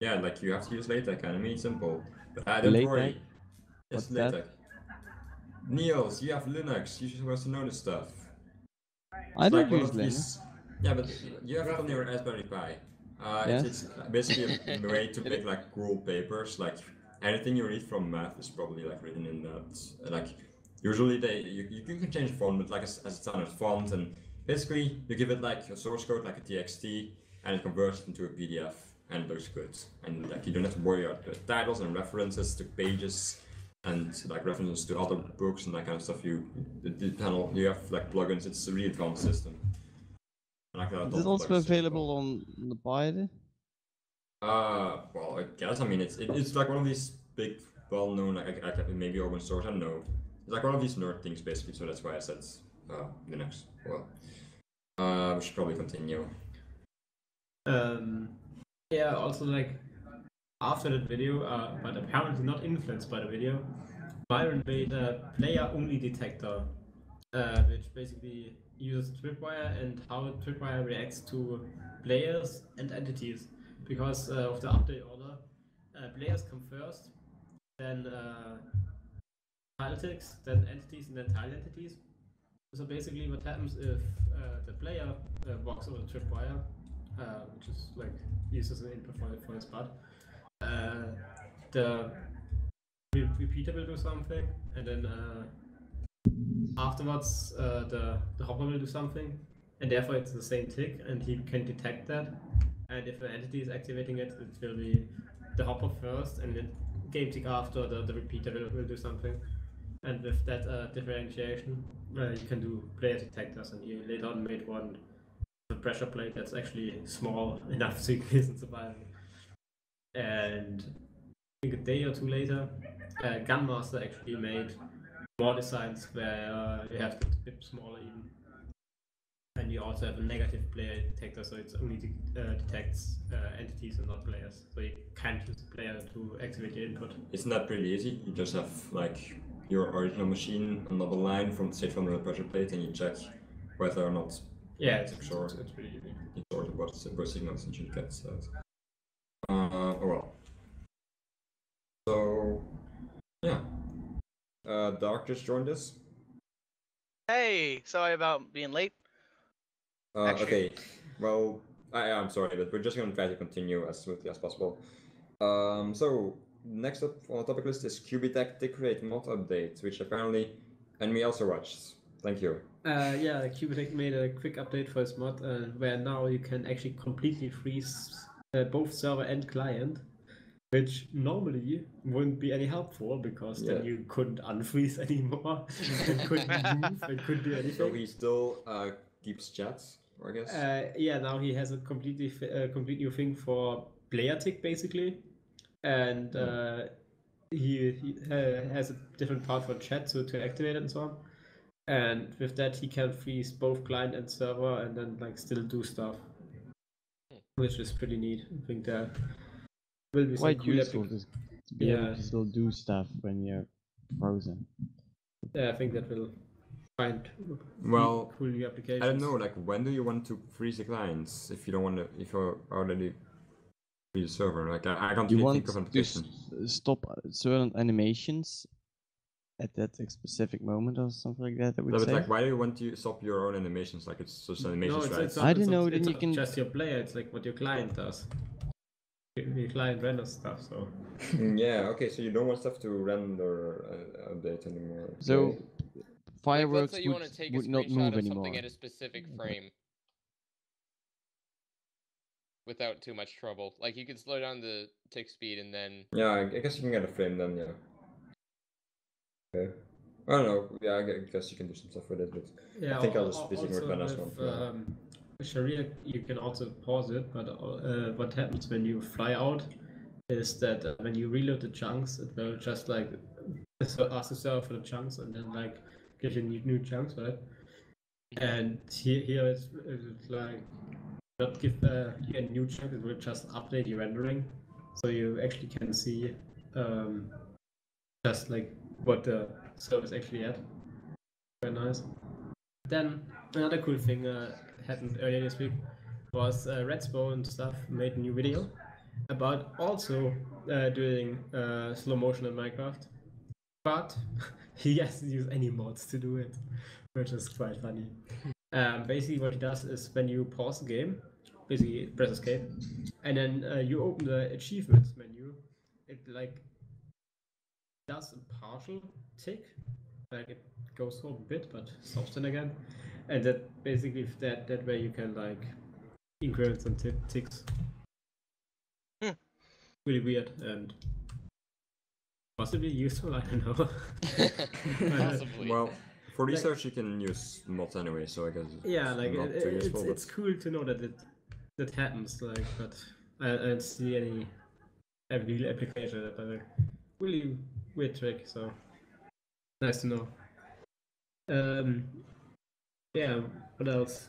yeah, like you have to use LaTeX. I mean, simple. But uh, don't worry. It's LaTeX. Niels, you have Linux. You should supposed to know this stuff. I it's don't like use Linux. Yeah, but you have it on your Raspberry Pi. Uh, yeah. it's, it's basically a way to make like cool papers, like. Anything you read from math is probably like written in that. Like usually they you, you can change font, but like as a standard font, and basically you give it like a source code, like a T X T, and it converts it into a P D F, and it looks good. And like you don't have to worry about the titles and references to pages, and like references to other books and that kind of stuff. You the, the panel you have like plugins. It's a really advanced system. And, like, is it also available on the Python? Uh, well, I guess, I mean, it's it, it's like one of these big, well-known, like, I, I, maybe open source, I don't know. It's like one of these nerd things, basically, so that's why I said uh, Linux. Well, uh, we should probably continue. Um, yeah, also, like, after that video, uh, but apparently not influenced by the video, Myron made a player-only detector, uh, which basically uses Tripwire and how Tripwire reacts to players and entities. Because uh, of the update order, uh, players come first, then uh, politics, then entities, and then tile entities. So basically, what happens if uh, the player uh, walks over the tripwire, uh, which is like uses an input for, for his part, uh, the repeater will do something, and then uh, afterwards uh, the, the hopper will do something, and therefore it's the same tick, and he can detect that. And if an entity is activating it, it will be the hopper first, and then game tick after, the, the repeater will, will do something. And with that uh, differentiation, uh, you can do player detectors, and you later on made one with a pressure plate that's actually small enough so you can survive. And I think a day or two later, uh, Gunmaster actually made more designs where uh, you have to be a bit smaller even. And you also have a negative player detector, so it only de uh, detects uh, entities and not players. So you can't use the player to activate your input. Isn't that pretty easy? You just have like your original machine, another line from say from the pressure plate, and you check whether or not. Yeah, it's, it's sure. It's, it's pretty easy. You sort of what signals and you get that. Uh, oh well. So yeah, uh, Dark just joined us. Hey, sorry about being late. Uh, okay, well, I, I'm sorry, but we're just going to try to continue as smoothly as possible. Um, so, next up on the topic list is Cubitech Tick Rate mod update, which apparently Enemy also watched. Thank you. Uh, yeah, Cubitech made a quick update for his mod, uh, where now you can actually completely freeze uh, both server and client. Which normally wouldn't be any helpful, because yeah. then you couldn't unfreeze anymore, and couldn't move, and couldn't do anything. So he still uh, keeps chats, I guess? Uh, yeah, now he has a completely uh, complete new thing for player tick, basically. And uh, he, he uh, has a different part for chat, so to activate it and so on. And with that, he can freeze both client and server, and then like still do stuff, which is pretty neat. I think that will be quite cool useful to be yeah. able to still do stuff when you're frozen. Yeah, I think that will find well cool new applications. I don't know, like when do you want to freeze the clients if you don't want to, if you're already free the server? Like I, I can't you really want think of an application. To stop certain animations at that specific moment or something like that. that would no, but say. Like, why do you want to stop your own animations? Like it's just animations, no, it's, right? I don't know. Then you can just your player. It's like what your client does. Your client renders stuff. So yeah, okay. So you don't want stuff to render uh, update anymore. So yeah. fireworks like, would, take would not move of anymore. Something at a specific frame okay. without too much trouble. Like you could slow down the tick speed and then. Yeah, I guess you can get a frame then. Yeah. Okay. I don't know. Yeah, I guess you can do some stuff with it, but yeah, I think I'll just visit with my last one. Um, Sharia, you can also pause it, but uh, what happens when you fly out is that uh, when you reload the chunks, it will just like ask the server for the chunks and then like give you new, new chunks, right? And here, here it's, it's like not give uh, you a new chunk; it will just update your rendering, so you actually can see um, just like. What the service actually had. Very nice. Then another cool thing uh, happened earlier this week was uh, Redstone stuff made a new video about also uh, doing uh, slow motion in Minecraft, but he has to use any mods to do it, which is quite funny. Um, basically what he does is when you pause the game, basically press escape, and then uh, you open the achievements menu, it like does a partial tick, like it goes home a bit but stops it again, and that basically that that way you can like increment some t ticks. Hmm. Really weird and possibly useful. I don't know. Possibly. Well, for research like, you can use mods anyway, so I guess it's yeah, like not it, too it's, useful, it's but... cool to know that it that happens. Like, but I, I don't see any real application that I like. Really weird trick, so nice to know. Um, yeah, what else?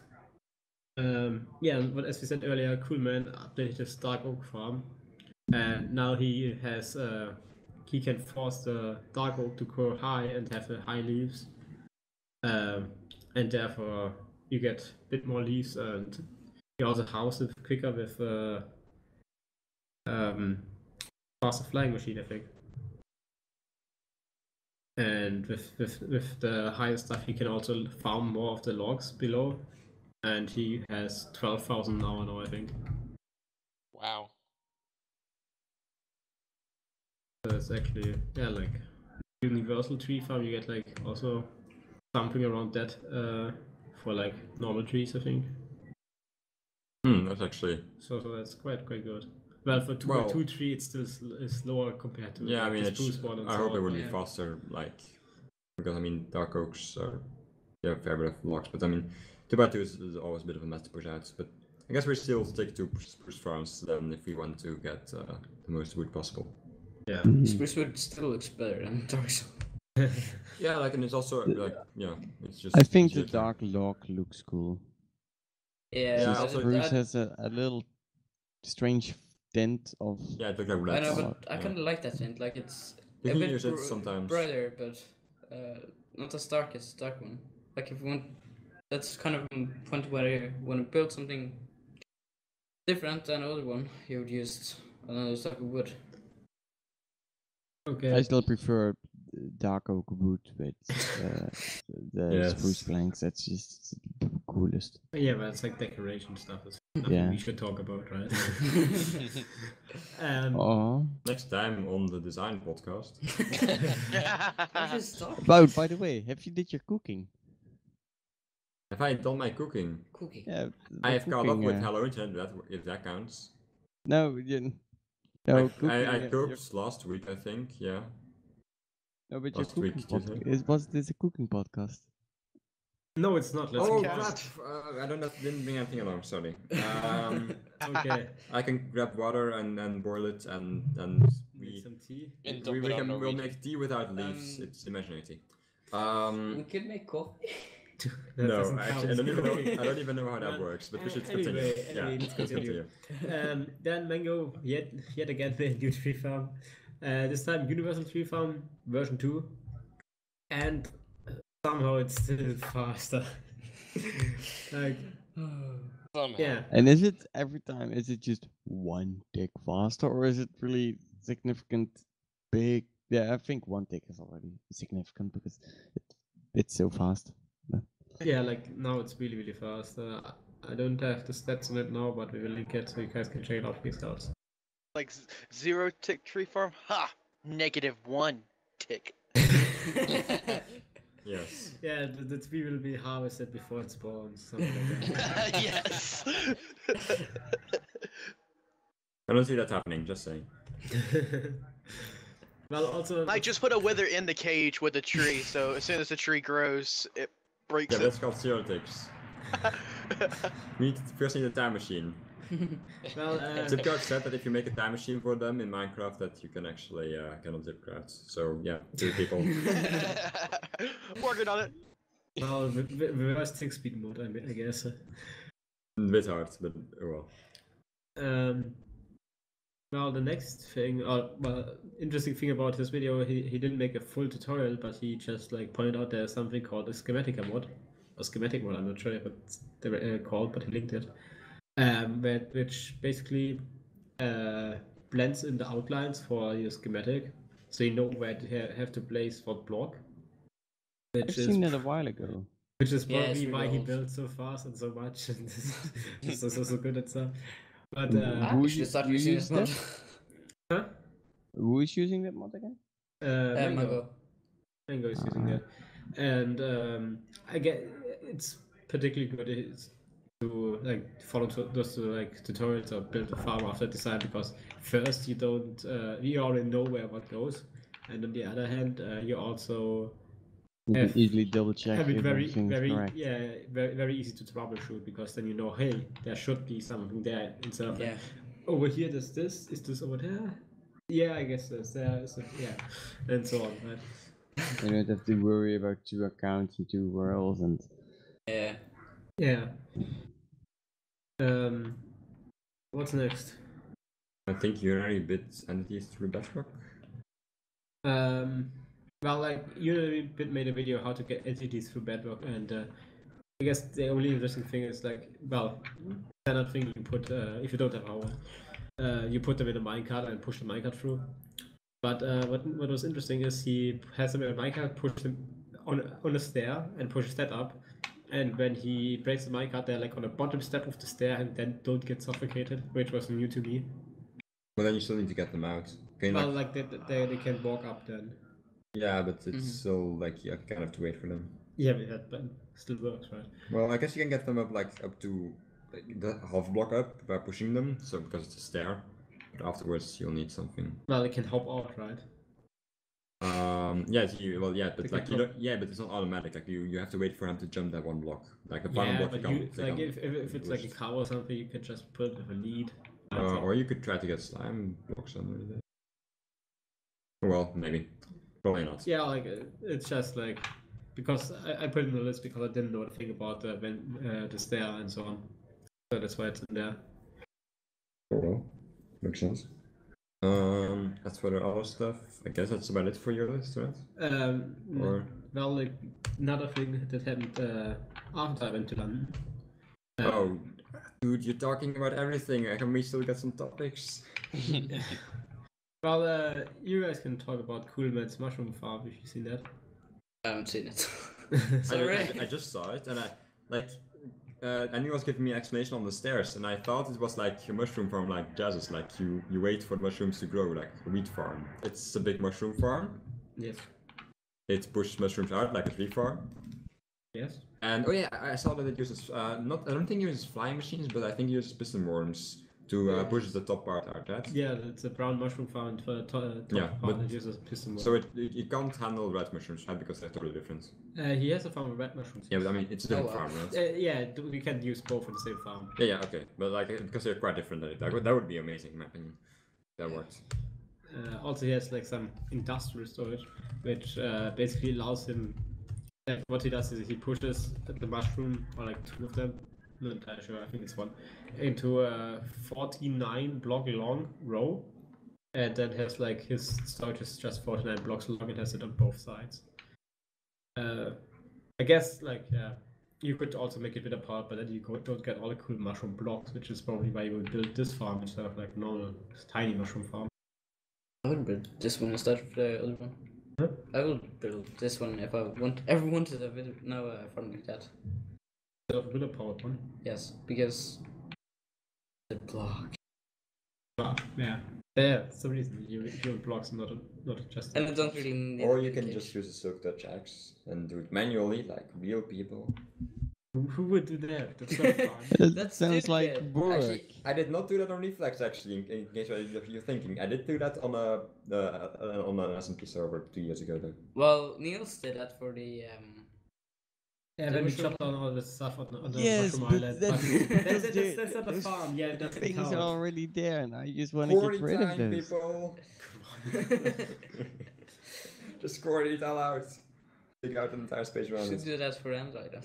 Um, yeah, but as we said earlier, Coolman updated his Dark Oak farm, and now he has uh, he can force the Dark Oak to grow high and have high leaves, um, and therefore you get a bit more leaves, and you also house it quicker with uh, um, faster flying machine, I think. And with, with, with the higher stuff, he can also farm more of the logs below. And he has twelve thousand now, now, I think. Wow. So it's actually, yeah, like universal tree farm, you get like also something around that uh, for like normal trees, I think. Hmm, that's actually. So, so that's quite, quite good. Well, for two well, two tree, it's still sl it's lower compared to yeah. Like, I mean, it's, and I so hope on. It would be yeah. faster, like because I mean, dark oaks are yeah, fair bit of logs, but I mean, two by two is, is always a bit of a mess to push out. But I guess we still stick to spruce farms then if we want to get uh, the most wood possible. Yeah, mm-hmm. Spruce wood still looks better than dark. Yeah, like and it's also like yeah, it's just. I think the dark log looks cool. Yeah, yeah also spruce that... has a, a little strange. Dent of yeah, it looked like red. I know, but yeah. I kind of like that dent. Like it's you a can bit use it sometimes. Brighter, but uh, not as dark as the dark one. Like if you want, that's kind of a point where you want to build something different than the other one. You would use another type of wood. Okay. I still prefer dark oak wood with uh, the yes. spruce planks. That's just the coolest. Yeah, but it's like decoration stuff. It's yeah. We should talk about, right? um, oh. Next time on the design podcast. About, by the way, have you did your cooking? Have I done my cooking? Cooking. Yeah, I have caught up uh... with Hello Internet, if that counts. No, you didn't. No, I, cooking, I, I yeah, curbs last week, I think, yeah. No, but last your cooking week, is, was this a cooking podcast? No, it's not. Let's oh, that, uh, I don't that didn't bring anything along. Sorry. Um, okay. I can grab water and and boil it, and and we Need some tea. We, we, we can Norwegian. We'll make tea without leaves. Um, it's imaginary tea. Um, we can make coffee. No, actually, I don't even know. I don't even know how that works. But uh, we should anyway, continue. Anyway, yeah, let's continue. continue. Um, then Mango yet yet again the new tree farm. Uh, this time Universal Tree Farm version two, and. Somehow it's still faster. Like, somehow. Yeah. And is it every time? Is it just one tick faster, or is it really significant? Big? Yeah, I think one tick is already significant because it, it's so fast. Yeah. Yeah, like now it's really really fast. Uh, I don't have the stats on it now, but we will link it so you guys can check it out yourselves. Like zero tick tree farm? Ha! Negative one tick. Yes. Yeah, the tree will be harvested before it spawns, something like that. Yes! I don't see that happening, just saying. Well, also... I just put a wither in the cage with the tree, so as soon as the tree grows, it breaks. Yeah, it. That's called Zerotics. We need to first need a time machine. Well, uh... Zipcrowd said that if you make a time machine for them in Minecraft, that you can actually uh, get on Zipcrowds. So, yeah, two people. Working on it. Well, reverse six speed mode, I guess. A bit hard, but well. Um, well, the next thing, or well, interesting thing about this video, he he didn't make a full tutorial, but he just like pointed out there's something called a schematica mod, or schematic mod. I'm not sure if it's the, uh, called, but he linked it. Um, which basically uh, blends in the outlines for your schematic, so you know where to have to place what block. Which I've is, seen that a while ago. Which is probably yes, why he built so fast and so much and is so, so, so good at stuff. But uh, who is that using this mod? Huh? Who is using that mod again? Uh, uh, Mango. Mango is using that, and um, I get it's particularly good. It's, to like follow those like tutorials or build a farm after design, because first you don't uh, you already know where what goes, and on the other hand uh, you also you have, can easily double check have it very very correct. Yeah very very easy to troubleshoot, because then you know, hey, there should be something there instead of yeah. like, over here there's this, is this over there? Yeah, I guess there's there, so, yeah, and so on. Right? You don't have to worry about two accounts and two worlds and yeah yeah. Um, what's next? I think unary bits entities through Bedrock. Um, well, like unary bit made a video how to get entities through Bedrock, and uh, I guess the only interesting thing is like, well, standard thing you put uh, if you don't have our, uh, you put them in a minecart and push the minecart through. But uh, what what was interesting is he has them in a minecart, pushes them on on a stair, and pushes that up. And when he breaks the minecart, they're like on the bottom step of the stair and then don't get suffocated, which was new to me. Well, then you still need to get them out. Can well, like, like they, they they can walk up then. Yeah, but it's mm-hmm. still like you kind of have to wait for them. Yeah, but that but still works, right? Well, I guess you can get them up like up to like, the half block up by pushing them, so because it's a stair. But afterwards, you'll need something. Well, they can hop out, right? Um. Yes. You. Well. Yeah. But they like you. Don't, yeah. But it's not automatic. Like you. You have to wait for him to jump that one block. Like the final yeah, block. But you, you like if, if if it's pushed. Like a cow or something, you could just put it with a lead. Uh, or you could try to get slime blocks under there. Well, maybe. Probably not. Yeah. Like it's just like because I, I put it in the list because I didn't know anything about the when uh, the stair and so on. So that's why it's in there. Oh, well, makes sense. Um, that's for the other stuff. I guess that's about it for your list, right? Um, or... well, like, another thing that happened uh, after I went to London. Um, oh, dude, you're talking about everything. Can we still get some topics? Well, uh, you guys can talk about Coolman's mushroom farm if you've seen that. I haven't seen it. Sorry. I, I, I just saw it, and I like. Uh, and he was giving me an explanation on the stairs, and I thought it was like a mushroom farm, like Jesus, like you, you wait for the mushrooms to grow, like a wheat farm. It's a big mushroom farm. Yes. It pushes mushrooms out like a tree farm. Yes. And oh yeah, I saw that it uses uh, not I don't think it uses flying machines, but I think it uses piston worms to uh, push the top part out, right? Yeah, it's a brown mushroom found for the top yeah, part that uses piston. So it, it, it can't handle red mushrooms, right? Because they're totally different. Uh, he has a farm with red mushrooms. Yeah, but I mean, it's a different oh, wow. farm, right? Uh, yeah, we can't use both for the same farm. Yeah, yeah, okay. But like, because they're quite different, that, that, would, that would be amazing, in my opinion. That yeah. works. Uh, also, he has like some industrial storage, which uh, basically allows him. Like, what he does is he pushes the mushroom, or like two of them, not entirely sure, I think it's one, into a forty-nine block long row, and then has like his storage is just forty-nine blocks long and has it on both sides. Uh, I guess like yeah, you could also make it a bit apart, but then you don't get all the cool mushroom blocks, which is probably why you would build this farm instead of like normal tiny mushroom farm. I wouldn't build this one instead of the other one. Huh? I would build this one if I want. Ever wanted a video, no, a farm like that. A bit of power one. Yes, because the block. Ah, yeah, yeah. That's the reason you build blocks, not not just. And I don't really need. Or you can cage. Just use a silk touch axe and do it manually, like real people. Who, who would do that? That's so fun. That sounds like work. I did not do that on Reflex, actually. In, in case you're thinking, I did do that on a uh, on an S M P server two years ago, though. Well, Niels did that for the. Um... Yeah, then we chopped down all the stuff on, on the yes, mushroom island. That's, that's, that's, that's, that's not a farm, yeah, that's the things are already there, and I just want to get rid of those. People. Come on. Just quarry it all out. Take out an entire space around it. Should do that for Android.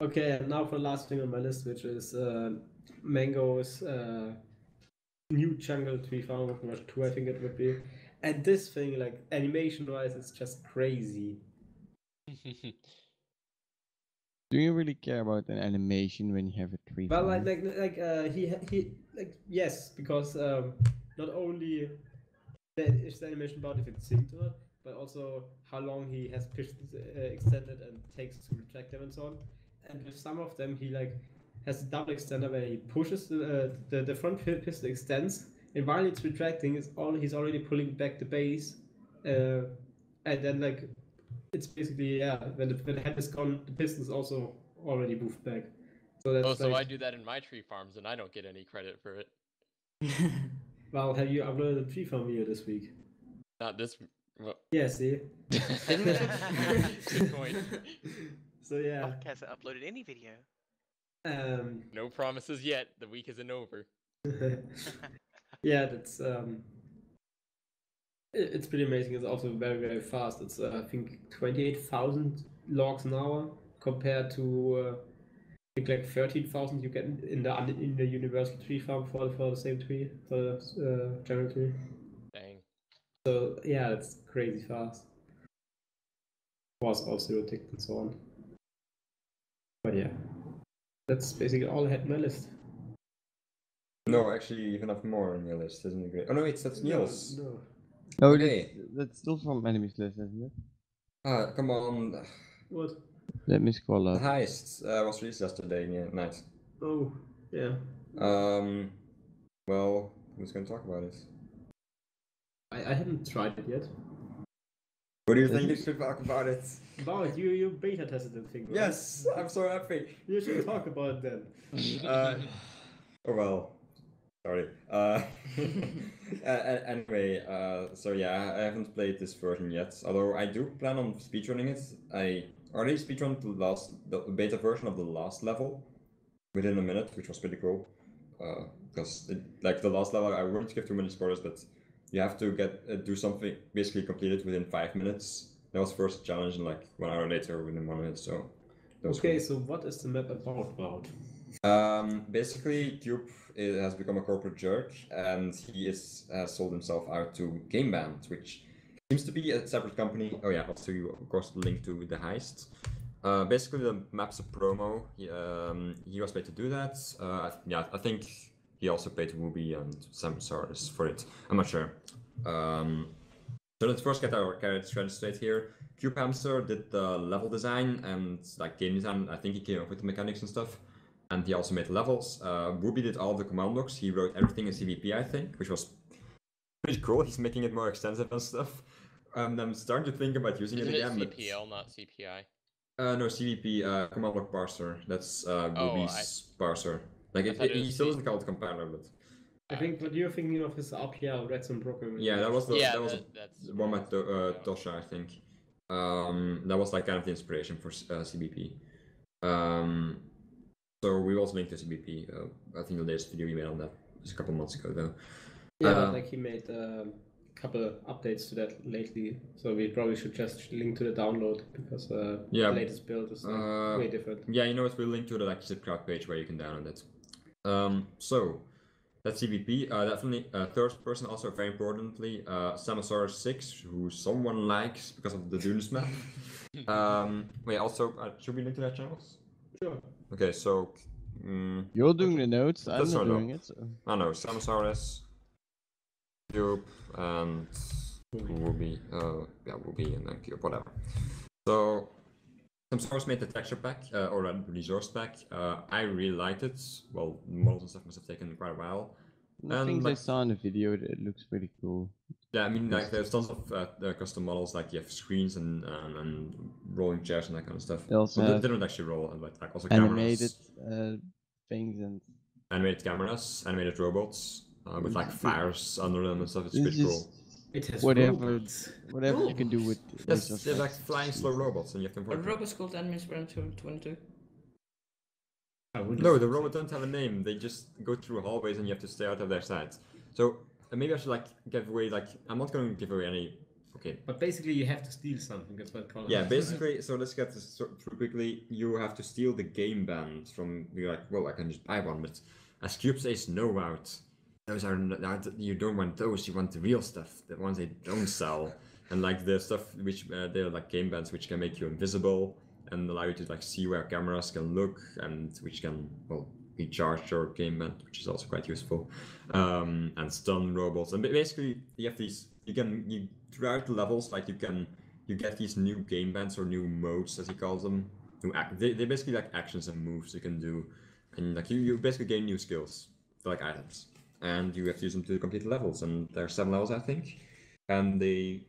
Okay, and now for the last thing on my list, which is uh, Mango's uh, new jungle tree farm of March two, I think it would be. And this thing, like, animation-wise, it's just crazy. Do you really care about an animation when you have a tree? Well, like, like, like, uh, he, he, like, yes, because um, not only is the animation about if it's synced or not, but also how long he has pushed, uh, extended, and takes to retract them and so on. And with some of them, he like has a double extender where he pushes the uh, the, the front piston extends, and while it's retracting, it's all he's already pulling back the base, uh, and then like. It's basically, yeah, when the, when the head is gone, the piston's also already moved back. So that's oh, so like... I do that in my tree farms, and I don't get any credit for it. Well, have you uploaded a tree farm video this week? Not this week. Well... Yeah, see? Good point. So, yeah. Podcast uploaded any video. Um. No promises yet. The week isn't over. Yeah, that's... um. It's pretty amazing. It's also very, very fast. It's, uh, I think, twenty-eight thousand logs an hour compared to, uh, I think, like thirteen thousand you get in the in the universal tree farm for, for the same tree, for the uh, general tree. Dang. So, yeah, it's crazy fast. It was also ticked and so on. But, yeah, that's basically all I had on my list. No, actually, you can have more on your list, isn't it great? Oh, no, it's that's Niels. No, no. No, okay. that's, that's still from Enemy's list, isn't it? Ah, come on. What? Let me scroll up. The heist uh, was released yesterday night. Oh, yeah. Um, well, who's going to talk about it? I, I haven't tried it yet. What do you think you should talk about it? About you, you beta tested the thing, right? Yes, I'm so happy. You should talk about it then. uh, oh, well. Sorry. Uh, anyway, uh, so yeah, I haven't played this version yet. Although I do plan on speedrunning it. I already speedrunned the last, the beta version of the last level within a minute, which was pretty cool. Because uh, like the last level, I wouldn't give too many spoilers, but you have to get uh, do something basically completed within five minutes. That was the first challenge, and like one hour later, within one minute. So. That was okay. Cool. So what is the map about? About? Um, basically, Cube is, has become a corporate jerk, and he is has sold himself out to GameBand, which seems to be a separate company. Oh yeah, also you of course link to the heist. Uh, basically, the map's a promo. He, um, he was paid to do that. Uh, yeah, I think he also paid Ruby and some Salerns for it. I'm not sure. Um, so let's first get our carrots straight here. Cube Hamster did the level design and like game design. I think he came up with the mechanics and stuff. And he also made levels. Uh, Ruby did all the command blocks. He wrote everything in C B P, I think, which was pretty cool. He's making it more extensive and stuff. And I'm starting to think about using Isn't it again. It's C P L, but... not C P I. Uh, no, C B P, uh, command block parser. That's uh, Ruby's oh, I... parser. Like, if, he still doesn't call it compounder, but... I think what you're thinking of is R P L, Redstone Broker. Yeah, that was the yeah, that was that, that's one by to, uh, Tosha, I think. Um, that was like kind of the inspiration for uh, C B P. Um, so we also linked to C B P. Uh, I think there's a video we made on that just a couple months ago, though. Yeah, uh, like he made a couple updates to that lately. So we probably should just link to the download because uh, yeah, the latest build is like, uh, way different. Yeah, you know what? We'll link to the like Zipcrowd page where you can download it. Um, so. That's C B P, uh, definitely uh, third person, also very importantly, uh, Samosaurus six, who someone likes because of the Dunes map. Um, wait, also, uh, should we link to their channels? Sure. Okay, so... Um, You're doing the notes, I'm not doing it. So. I know, Samosaurus, Cube, and Ruby, uh, yeah, Ruby and then Cube, whatever. So, Samosaurus made the texture pack, uh, or a resource pack. Uh, I really liked it. Well, models and stuff must have taken quite a while. The and, things like, I saw in the video, it looks pretty cool. Yeah, I mean, like there's tons of uh, custom models, like you have screens and um, and rolling chairs and that kind of stuff. They also well, they don't actually roll, but like also animated cameras, uh, things and animated cameras, animated robots uh, with like fires under them and stuff. It's, it's pretty cool. It has whatever, whatever oh. you can do with. Yes, they're effects. Like flying slow robots, and you have to. Are the robots called enemies from twenty-two? No, the robots don't have a name. They just go through hallways, and you have to stay out of their sides. So uh, maybe I should like give away. Like I'm not going to give away any. Okay. But basically, you have to steal something. That's what. Yeah, basically. So let's get this through quickly. You have to steal the game band from. You're like, well, I can just buy one, but as Cube says, no, Wout. Those are not, you don't want those. You want the real stuff, the ones they don't sell, and like the stuff which uh, they're like game bands which can make you invisible and allow you to like see where cameras can look and which can well recharge your game band, which is also quite useful. Um, and stun robots, and basically you have these. You can you throughout the levels like you can you get these new game bands or new modes as he calls them. New act, they they basically like actions and moves you can do, and like you you basically gain new skills like items. And you have to use them to complete levels, and there are seven levels, I think. And they,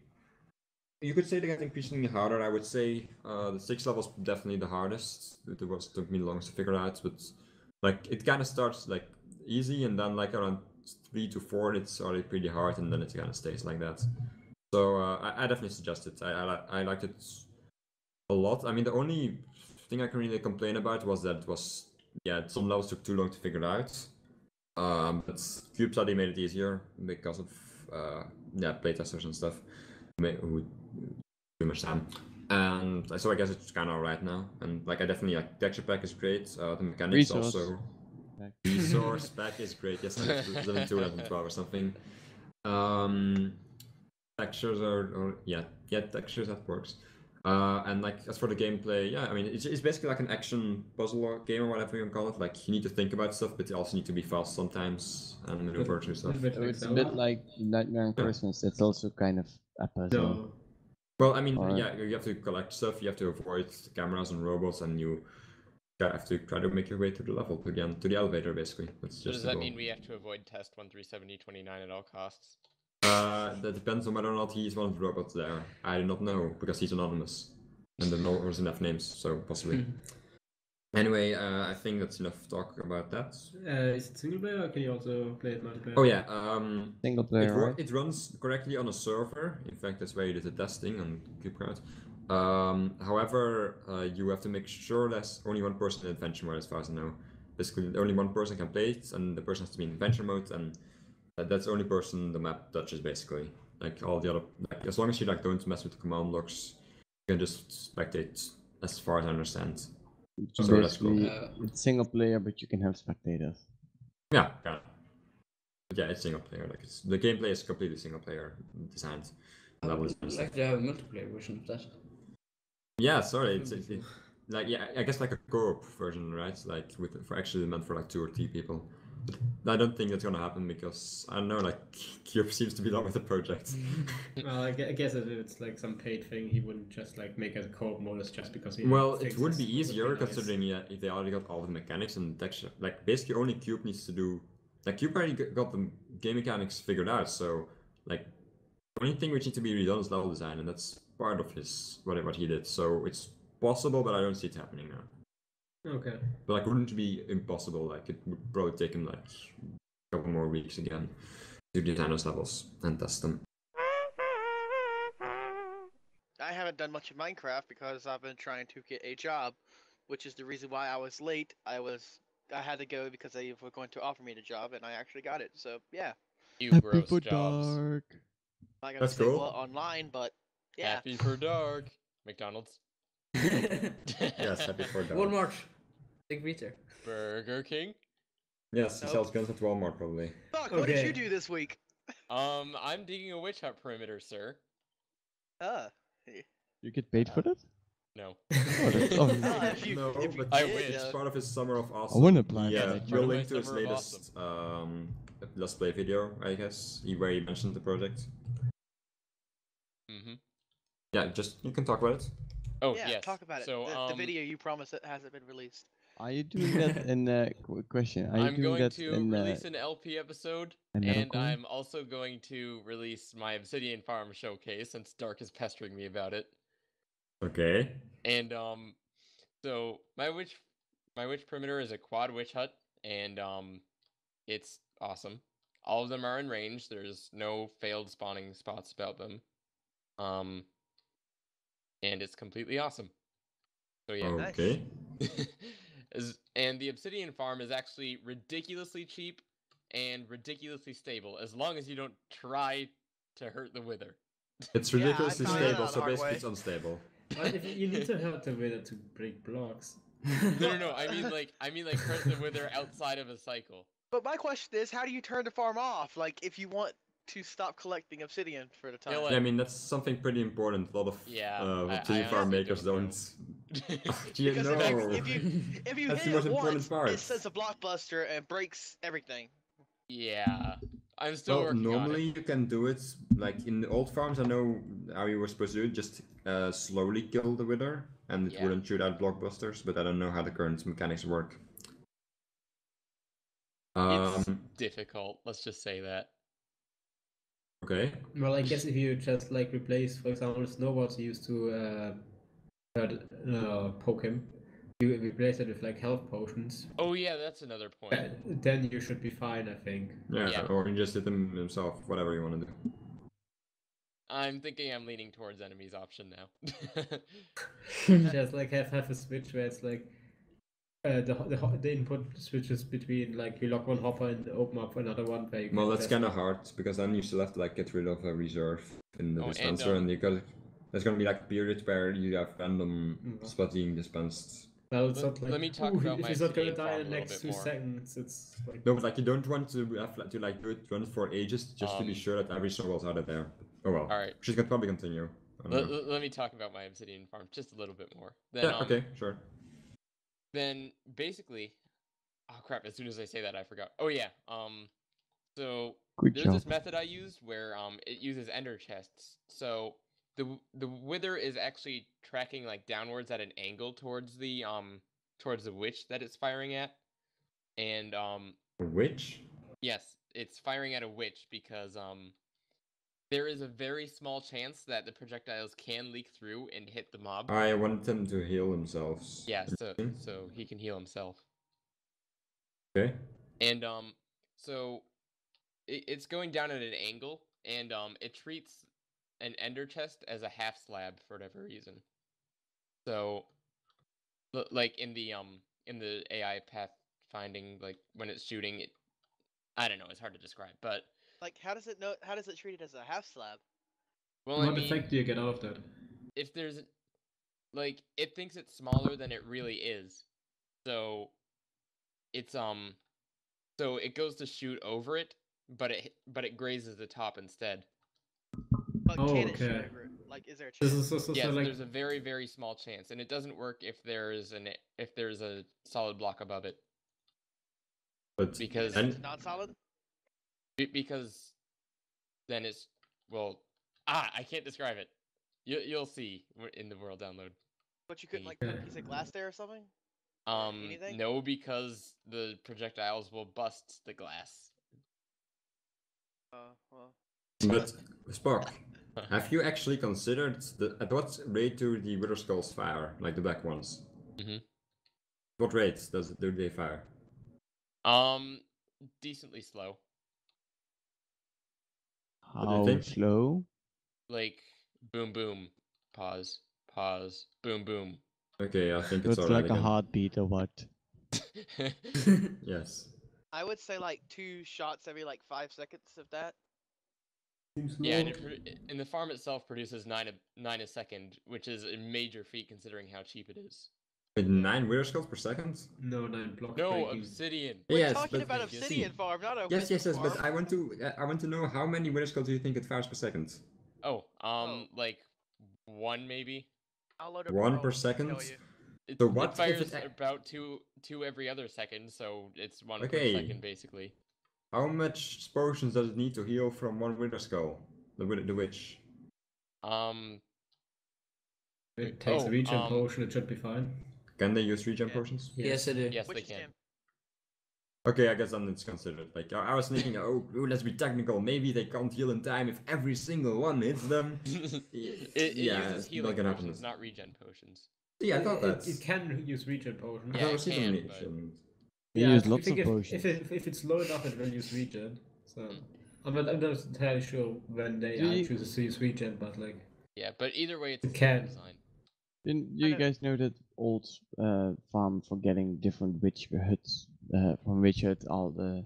you could say they get increasingly harder. I would say uh, the sixth level is definitely the hardest. It was took me the longest to figure out, but like it kind of starts like easy, and then like around three to four, it's already pretty hard, and then it kind of stays like that. So uh, I, I definitely suggest it. I, I I liked it a lot. I mean, the only thing I can really complain about was that it was yeah, some levels took too long to figure out. Um, but Cube study made it easier because of uh, yeah, playtesters and stuff who pretty much time. And so I guess it's kind of alright now. And like I definitely like texture pack is great. Uh, the mechanics resource. Also pack. Resource pack is great. Yes, eleven twelve or something. Um, textures are or, yeah yeah textures that works. Uh, and like as for the gameplay, yeah, I mean it's, it's basically like an action puzzle game or whatever you can call it. Like you need to think about stuff, but you also need to be fast sometimes and maneuver through stuff. So it's a bit like Nightmare on yeah. Christmas. It's also kind of a puzzle. No. Well, I mean, or... yeah, you have to collect stuff. You have to avoid cameras and robots, and you have to try to make your way to the level again, to the elevator, basically. That's just so does that goal. Mean we have to avoid test one three seventy twenty nine at all costs? Uh, that depends on whether or not he is one of the robots there. I do not know, because he's anonymous. And there are not enough names, so possibly. Anyway, uh, I think that's enough talk about that. Uh, is it single player or can you also play it multiplayer? Oh yeah, um, single player, it, right? It runs correctly on a server. In fact, that's where you did the testing on Zipcrowd. Um, however, uh, you have to make sure there's only one person in adventure mode as far as I know. Basically, only one person can play it, and the person has to be in adventure mode, and that's the only person the map touches, basically. Like all the other, like, as long as you like don't mess with the command blocks, you can just spectate. As far as I understand, so basically, that's cool. Uh, it's single player, but you can have spectators. Yeah, kind of. But yeah, it's single player. Like it's, the gameplay is completely single player designed. I would like to have a multiplayer version of that. Yeah, sorry, it's it, it, like yeah, I guess like a co-op version, right? Like with for actually meant for like two or three people. I don't think that's gonna happen because I don't know, like Cube seems to be done with the project. Well, I guess if it's like some paid thing, he wouldn't just like make it a co-op modus just because. He well, it would be easier would be nice. Considering yeah, if they already got all the mechanics and texture. Like basically, only Cube needs to do. Like Cube already got the game mechanics figured out, so like the only thing which needs to be redone is level design, and that's part of his whatever he did. So it's possible, but I don't see it happening now. Okay. But like, it wouldn't be impossible. Like, it would probably take him like a couple more weeks again to do Thanos levels and test them. I haven't done much in Minecraft because I've been trying to get a job, which is the reason why I was late. I was I had to go because they were going to offer me the job, and I actually got it. So yeah. You Happy gross for jobs. Dark. I got That's cool. Online, but yeah. Happy for dark. McDonald's. Yes, happy for dark. Walmart. Big Reater. Burger King. Yes, he nope. sells guns at Walmart probably. Fuck! Okay. What did you do this week? um, I'm digging a witch hut perimeter, sir. Uh. You get paid uh, for that? No. oh, that's, oh, uh, if you, no, if you, but I wish. It's part of his summer of awesome. I want to apply. Yeah, we'll link to his latest awesome. um let's play video, I guess, where he mentioned the project. Mm-hmm. Yeah, just you can talk about it. Oh yeah, yes. talk about it. So the, um, the video you promised that hasn't been released. Are you doing that in uh, question? Are you I'm doing going that to in, release uh, an L P episode, and coin? I'm also going to release my Obsidian Farm showcase since Dark is pestering me about it. Okay. And um, so my witch, my witch perimeter is a quad witch hut, and um, it's awesome. All of them are in range. There's no failed spawning spots about them. Um, and it's completely awesome. So yeah. Okay. Nice. And the Obsidian Farm is actually ridiculously cheap and ridiculously stable, as long as you don't try to hurt the Wither. It's ridiculously yeah, stable, so basically way. It's unstable. But if you need to hurt the Wither to break blocks. No, no, no. I mean, like, I mean, like, hurt the Wither outside of a cycle. But my question is, how do you turn the farm off? Like, if you want to stop collecting obsidian for the time. Yeah, like, yeah, I mean, that's something pretty important. A lot of yeah, uh, obsidian I, I farm makers don't. don't... you because know. If you, if you hit it once, part. It sends a blockbuster and breaks everything. Yeah, I'm still well, working normally on it. You can do it, like in the old farms, I know how you were supposed to do it, just uh, slowly kill the Wither, and it yeah. wouldn't shoot out blockbusters, but I don't know how the current mechanics work. Um, it's difficult, let's just say that. Okay. Well, I guess if you just like replace, for example, snowballs used to uh, Uh, poke him. You replace it with like health potions. Oh yeah, that's another point. Uh, then you should be fine, I think. Yeah, yeah. Or you just hit them himself, whatever you want to do. I'm thinking I'm leaning towards enemies option now. Just like have, have a switch where it's like uh, the, the the input switches between like you lock one hopper and open up another one. Where you well, that's kind of hard because then you still have to like get rid of a reserve in the oh, dispenser, and, um, and you got. There's gonna be like a period where you have random mm-hmm. spots being dispensed. Well, it's not like, let me talk ooh, about my he's not gonna die in the next two more. seconds. It's like... No, but like you don't want to have like, to like do it run for ages just um, to be sure that every snowball's out of there. Oh well. All right. She's gonna probably continue. Let, let me talk about my obsidian farm just a little bit more. Then, yeah. Um, okay. Sure. Then basically, oh crap! As soon as I say that, I forgot. Oh yeah. Um. So Good there's job. this method I used where um it uses ender chests. So. The the Wither is actually tracking like downwards at an angle towards the um towards the witch that it's firing at, and um witch. Yes, it's firing at a witch because um there is a very small chance that the projectiles can leak through and hit the mob. I want them to heal themselves. Yeah, so so he can heal himself. Okay. And um so it, it's going down at an angle, and um it treats an ender chest as a half slab for whatever reason. So like in the um in the A I pathfinding, like when it's shooting it, I don't know, it's hard to describe, but like how does it know how does it treat it as a half slab? Well, what I mean, effect do you get out of that? If there's like it thinks it's smaller than it really is. So it's um so it goes to shoot over it, but it but it grazes the top instead. But oh, can okay. it like, is there a chance? Is, is, is, yes, like... there's a very, very small chance, and it doesn't work if there's an if there's a solid block above it. But because it's not solid. Because then it's well, ah, I can't describe it. You you'll see in the world download. But you couldn't like put a piece of glass there or something. Um, Anything? No, because the projectiles will bust the glass. Uh, well. But Spark. Have you actually considered the, at what rate do the Wither skulls fire, like the black ones? Mm-hmm. What rates does do they fire? Um, decently slow. How slow? Like boom, boom, pause, pause, boom, boom. Okay, I think it's, it's like again. a heartbeat or what? Yes. I would say like two shots every like five seconds of that. Yeah, and, it, and the farm itself produces nine a nine a second, which is a major feat considering how cheap it is. Wait, nine wither skulls per second? No, nine blocks. No, breaking. obsidian. We're yes, talking about obsidian see. farm, not a Yes, yes, yes. Farm. But I want to, uh, I want to know how many wither skulls do you think it fires per second? Oh, um, oh. like one maybe. I'll load one per second. It, so what it fires if it... about two, two every other second, so it's one okay. per second basically. How much potions does it need to heal from one wither skull? The the witch. Um. If it takes oh, a regen um, potion. It should be fine. Can they use regen yeah. potions? Yes, yes, they do. Yes, they can. Okay, I guess then it's considered. Like I was thinking, oh, ooh, let's be technical. Maybe they can't heal in time if every single one hits them. it, it yeah, uses healing potions, happen. not regen potions. Yeah, I thought that. It can use regen potions. Yeah, I it can, but... They yeah, use lots of if, potions. If, it, if it's low enough, it will use regen. So I'm not, I'm not entirely sure when they you... choose to use regen, but like. Yeah, but either way, it's it can. Design. Didn't you guys know that old uh, farm for getting different witch huts uh, from witch hut all the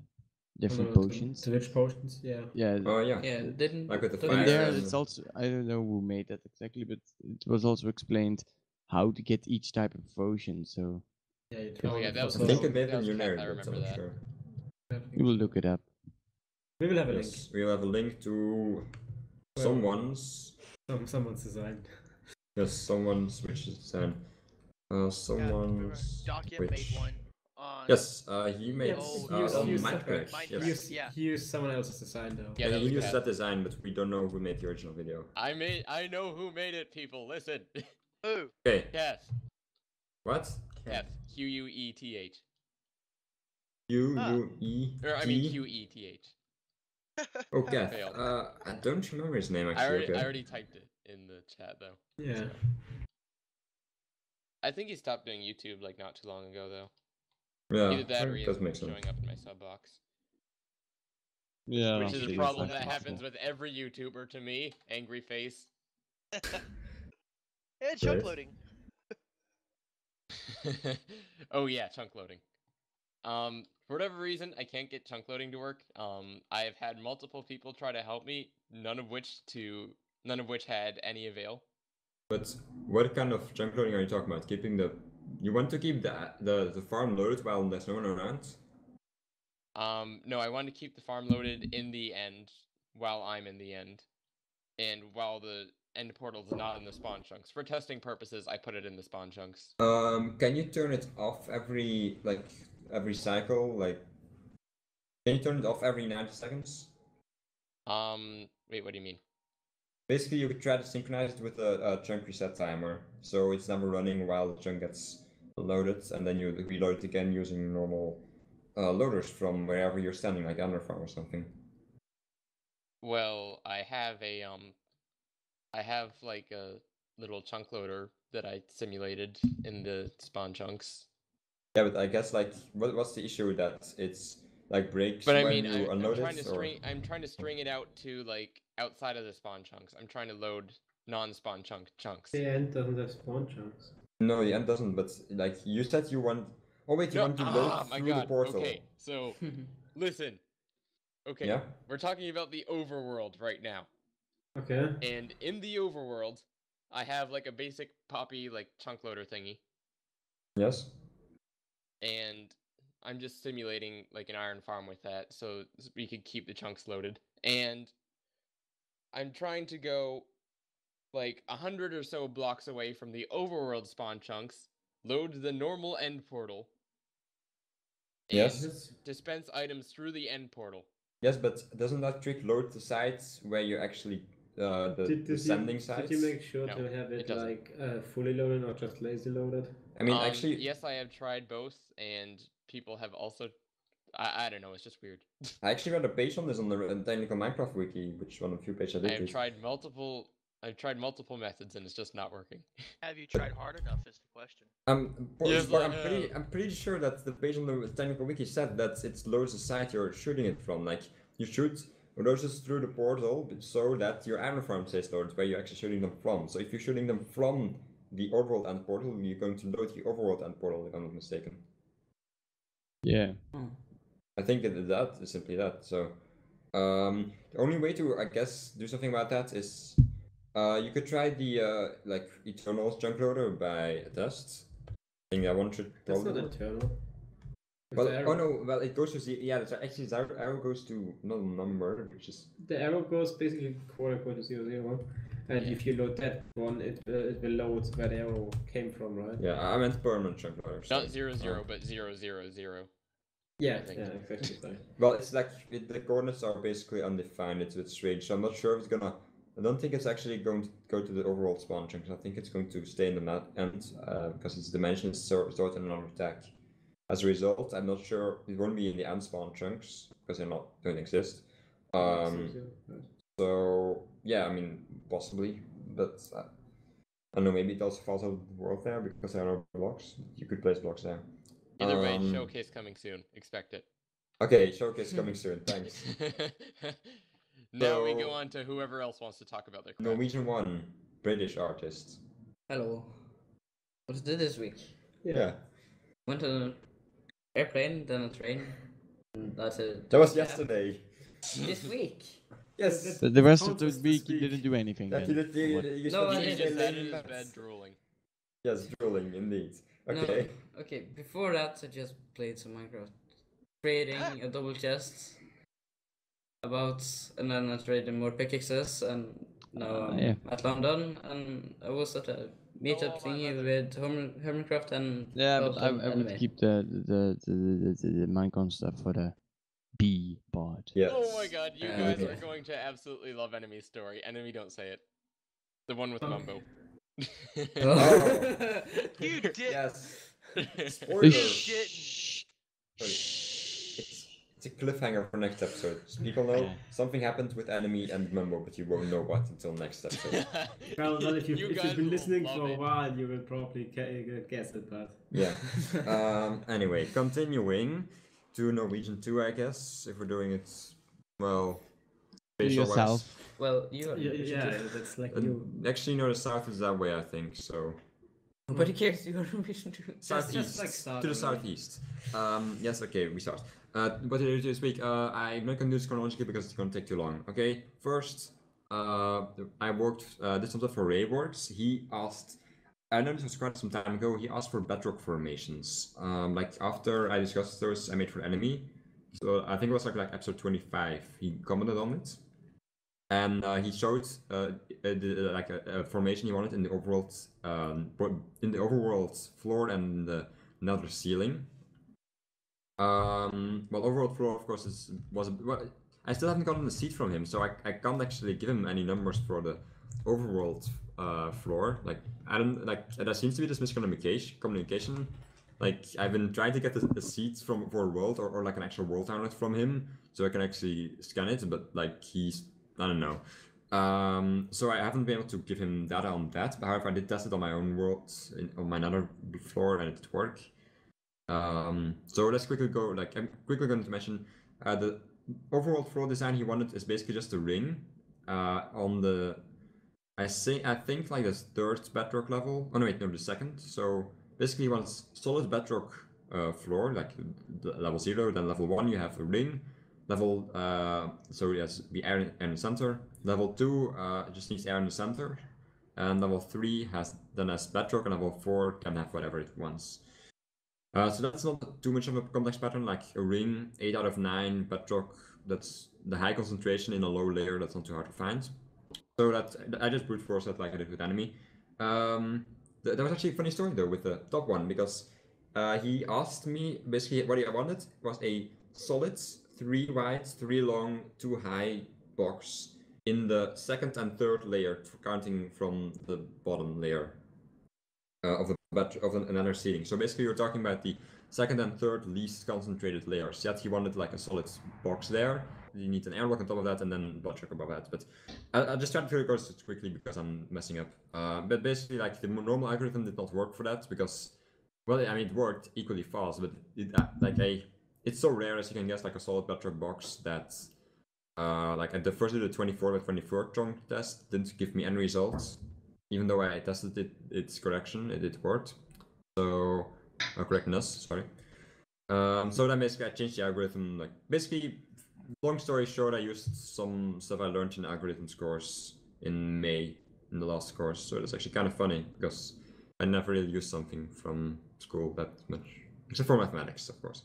different oh, no, potions? The witch potions, yeah. Yeah. Oh yeah. Yeah. Didn't. Like with the fire. There, and... it's also I don't know who made that exactly, but it was also explained how to get each type of potion. So. Yeah. You oh yeah, that was. I think it made in your narrative. I remember I'm that. Sure. We will look it up. We will have a yes, link. We will have a link to well, someone's. Some someone's design. Yes, someone switches design. Uh, someone. Yeah, made one on yes, uh, he made yes. uh, used, on used Minecraft. Minecraft. Yes. He, used, yeah. he used someone else's design though. Yeah, yeah he used Katz. that design, but we don't know who made the original video. I made. I know who made it. People, listen. Who? Okay. Yes. What? Yes. Q U E T H. Q U E. Or I mean Q E T H. Okay. Uh, I don't remember his name actually. I already, okay. I already typed it in the chat though. Yeah. So. I think he stopped doing YouTube like not too long ago though. Yeah. Either that or he doesn't make sense. Showing up in my sub box. Yeah. Which is a problem that happens with every YouTuber to me. Angry face. Yeah, chunk loading. Oh yeah, chunk loading. Um, for whatever reason, I can't get chunk loading to work. Um, I have had multiple people try to help me, none of which to none of which had any avail. But what kind of chunk loading are you talking about? Keeping the you want to keep the the, the farm loaded while there's no one around? Um, no, I want to keep the farm loaded in the end while I'm in the end, and while the end portal is not in the spawn chunks. For testing purposes, I put it in the spawn chunks. Um, can you turn it off every like? Every cycle, like, can you turn it off every ninety seconds? Um, wait, what do you mean? Basically, you could try to synchronize it with a, a chunk reset timer, so it's never running while the chunk gets loaded, and then you reload it again using normal uh, loaders from wherever you're standing, like Alonofer or something. Well, I have a, um, I have, like, a little chunk loader that I simulated in the spawn chunks. Yeah, but I guess like, what, what's the issue with that? It's like breaks but when I mean, you I, unload I'm trying it. To string, I'm trying to string it out to like outside of the spawn chunks. I'm trying to load non-spawn chunk chunks. The end doesn't have spawn chunks. No, the end doesn't. But like you said, you want. Oh wait, you no, want to load ah, through my God. the portal. Okay, so listen. Okay, yeah? We're talking about the overworld right now. Okay. And in the overworld, I have like a basic poppy like chunk loader thingy. Yes. And I'm just simulating like an iron farm with that so we could keep the chunks loaded. And I'm trying to go like a hundred or so blocks away from the overworld spawn chunks, load the normal end portal, and yes. dispense items through the end portal. Yes, but doesn't that trick load the sites where you actually uh, the did, did descending you, sites? Did you make sure no, to have it, it like uh, fully loaded or just lazy loaded? I mean, um, actually, yes, I have tried both, and people have also. I, I don't know, it's just weird. I actually read a page on this on the Technical Minecraft Wiki, which one of few pages I did. I have read. tried multiple I've tried multiple methods and it's just not working. Have you tried hard enough is the question. Um, but, yeah, but I'm, uh, pretty, I'm pretty sure that the page on the technical wiki said that it's low society you're shooting it from. Like, you shoot roaches through the portal so that your anefarm says loads where you're actually shooting them from. So if you're shooting them from the overworld end portal, you're going to load the overworld end portal, if I'm not mistaken. Yeah. I think that that is simply that. So um, the only way to, I guess, do something about that is... Uh, you could try the uh, like Eternal's junk loader by a test. I think that one should probably. That's not Eternal. Well, oh no, well it goes to the yeah. That's actually the arrow goes to not number, which is the arrow goes basically quarter equal to zero zero one, and yeah. If you load that one, it uh, it will load where the arrow came from, right? Yeah, I meant permanent junk loader. So. Not zero zero, oh. but zero zero zero. Yeah, yeah, exactly. So. Well, it's like it, the coordinates are basically undefined. It's a bit strange. So I'm not sure if it's gonna. I don't think it's actually going to go to the overall spawn chunk. I think it's going to stay in the map end uh, because its dimension is stored in another tag. As a result, I'm not sure it won't be in the end spawn chunks because they not don't exist. Um, so yeah, I mean possibly, but uh, I don't know. Maybe it also falls out of the world there because there are no blocks. You could place blocks there. Either um, way, showcase coming soon. Expect it. Okay, showcase coming soon. Thanks. Now so, we go on to whoever else wants to talk about their crap. Norwegian one, British artist. Hello. What did I do this week? Yeah. yeah. Went on an airplane, then a train. That's it. That was yeah. yesterday. This week. Yes. This, the, the rest of the week you didn't do anything. That then. You did, you, you, you no, I didn't. Just in his bed drooling. Yes, drooling indeed. Okay. No, okay. Before that, I just played some Minecraft, creating a double chest. About and then I traded more pickaxes and now I'm yeah. at London and I was at a meetup oh, thingy with Hermcraft and yeah, but I, I would anime. Keep the the the the, the, the Minecon stuff for the B part. Yes. Oh my God, you uh, guys okay. are going to absolutely love Enemy's story. Enemy, don't say it. The one with okay. Mumbo. oh. You did. Yes. Spoiler. Shit. It's a cliffhanger for next episode. People know something happened with Enemy and Mumbo, but you won't know what until next episode. Well, well, if you've, you if you've been listening for a while, you will probably guess it, but... Yeah. um, anyway, continuing to Norwegian two, I guess, if we're doing it, well... Yourself. Well, you... Yeah, yeah that's like uh, you... Actually, no, the south is that way, I think, so... Nobody cares, you are Norwegian two. Southeast, like south, to the southeast. Um, yes, okay, we start. Uh, what did I do this week? Uh, I'm not going to do this chronologically because it's going to take too long. Okay, first, uh, I worked, uh, did some stuff for Rayworks. He asked, I know this was quite some time ago, he asked for bedrock formations. Um, like after I discussed those, I made for Enemy. So I think it was like, like episode twenty-five. He commented on it. And uh, he showed uh, a, a, like a, a formation he wanted in the overworld, um, in the overworld floor and the nether ceiling. Um, well, overall floor, of course, is, was a, well, I still haven't gotten a seed from him, so I, I can't actually give him any numbers for the overworld uh, floor. Like, I don't like there seems to be this miscommunication. Communication, like I've been trying to get the, the seeds from for a world or, or like an actual world download from him, so I can actually scan it. But like he's, I don't know. Um, so I haven't been able to give him data on that. But however, I did test it on my own world, in, on my nether floor, and it did work. Um, so let's quickly go, like, I'm quickly going to mention, uh, the overall floor design he wanted is basically just a ring, uh, on the, I say, I think, like, the third bedrock level, oh, no, wait, no, the second, so basically he wants solid bedrock, uh, floor, like, the level zero, then level one, you have a ring, level, uh, so yes, the air in, air in the center, level two, uh, just needs air in the center, and level three has, then has bedrock, and level four can have whatever it wants. Uh, so that's not too much of a complex pattern, like a ring, eight out of nine, bedrock, that's the high concentration in a low layer, that's not too hard to find. So that I just brute force that like I did with Enemy. Um, th that was actually a funny story though with the top one, because uh, he asked me, basically what he wanted was a solid, three wide, three long, two high box in the second and third layer, counting from the bottom layer uh, of the But of another ceiling. So basically, you're talking about the second and third least concentrated layers. Yet he wanted like a solid box there, you need an airlock on top of that, and then bloodchuck above that. But I'll, I'll just try to record it quickly because I'm messing up. Uh, but basically, like, the normal algorithm did not work for that because, well, I mean, it worked equally fast, but it, uh, like, I, it's so rare, as you can guess, like a solid bloodchuck box that, uh, like, at the first of the twenty-four by twenty-four chunk test didn't give me any results, even though I tested it, its correction, it, it worked. So, uh, correctness, sorry. Um, so then basically I changed the algorithm, like, basically, long story short, I used some stuff I learned in the algorithms course in May, in the last course, so it's actually kind of funny, because I never really used something from school that much, except for mathematics, of course.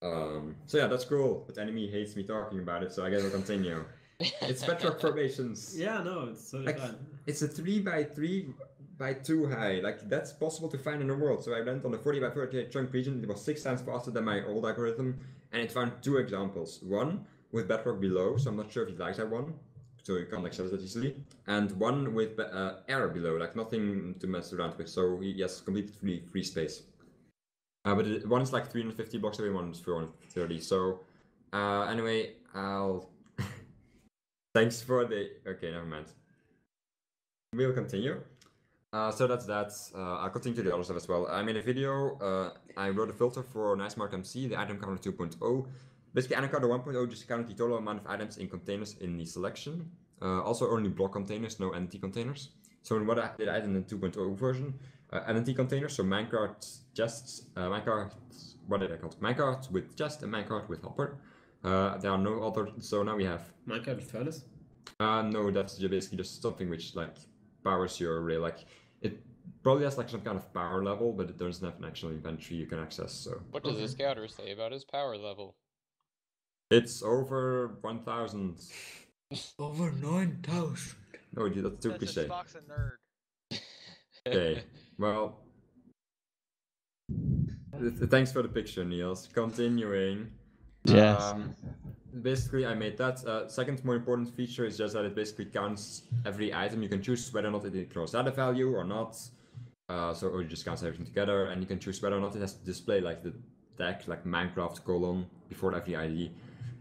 Um, so yeah, that's cool, but Enemy hates me talking about it, so I guess I'll continue. It's bedrock formations. Yeah, no, it's so like, fun. It's a three by three by two high, like, that's possible to find in the world. So I went on a forty by thirty-eight chunk region, it was six times faster than my old algorithm, and it found two examples. One with bedrock below, so I'm not sure if it likes that one, so you can't access it easily. And one with uh, air below, like nothing to mess around with, so yes, completely free, free space. Uh, but it, one is like three hundred fifty blocks away, one is four hundred thirty, so uh, anyway, I'll... Thanks for the... Okay, never mind. We'll continue. Uh, so that's that. Uh, I'll continue to the other stuff as well. I made a video. Uh, I wrote a filter for NiceMarkMC, the item counter two point oh. Basically, item counter one point oh just counted the total amount of items in containers in the selection. Uh, also, only block containers, no entity containers. So in what I did, I did in the two point oh version, uh, entity containers, so minecart chests, uh, minecart, what did I call it? Minecart with chest and minecart with hopper. Uh, there are no other. So now we have minecart with furnace. Uh, no, that's just basically just something which like powers your array. Like, it probably has like some kind of power level, but it doesn't have an actual inventory you can access. So what does the scouter say about his power level? It's over one thousand. Over nine thousand. No, dude, that's too cliche. Fox a nerd. Okay, well, th thanks for the picture, Niels. Continuing. Yes. Um, basically, I made that. Uh, second, more important feature is just that it basically counts every item. You can choose whether or not it ignores that value or not. Uh, so or it just counts everything together, and you can choose whether or not it has to display like the tag, like Minecraft colon before every I D.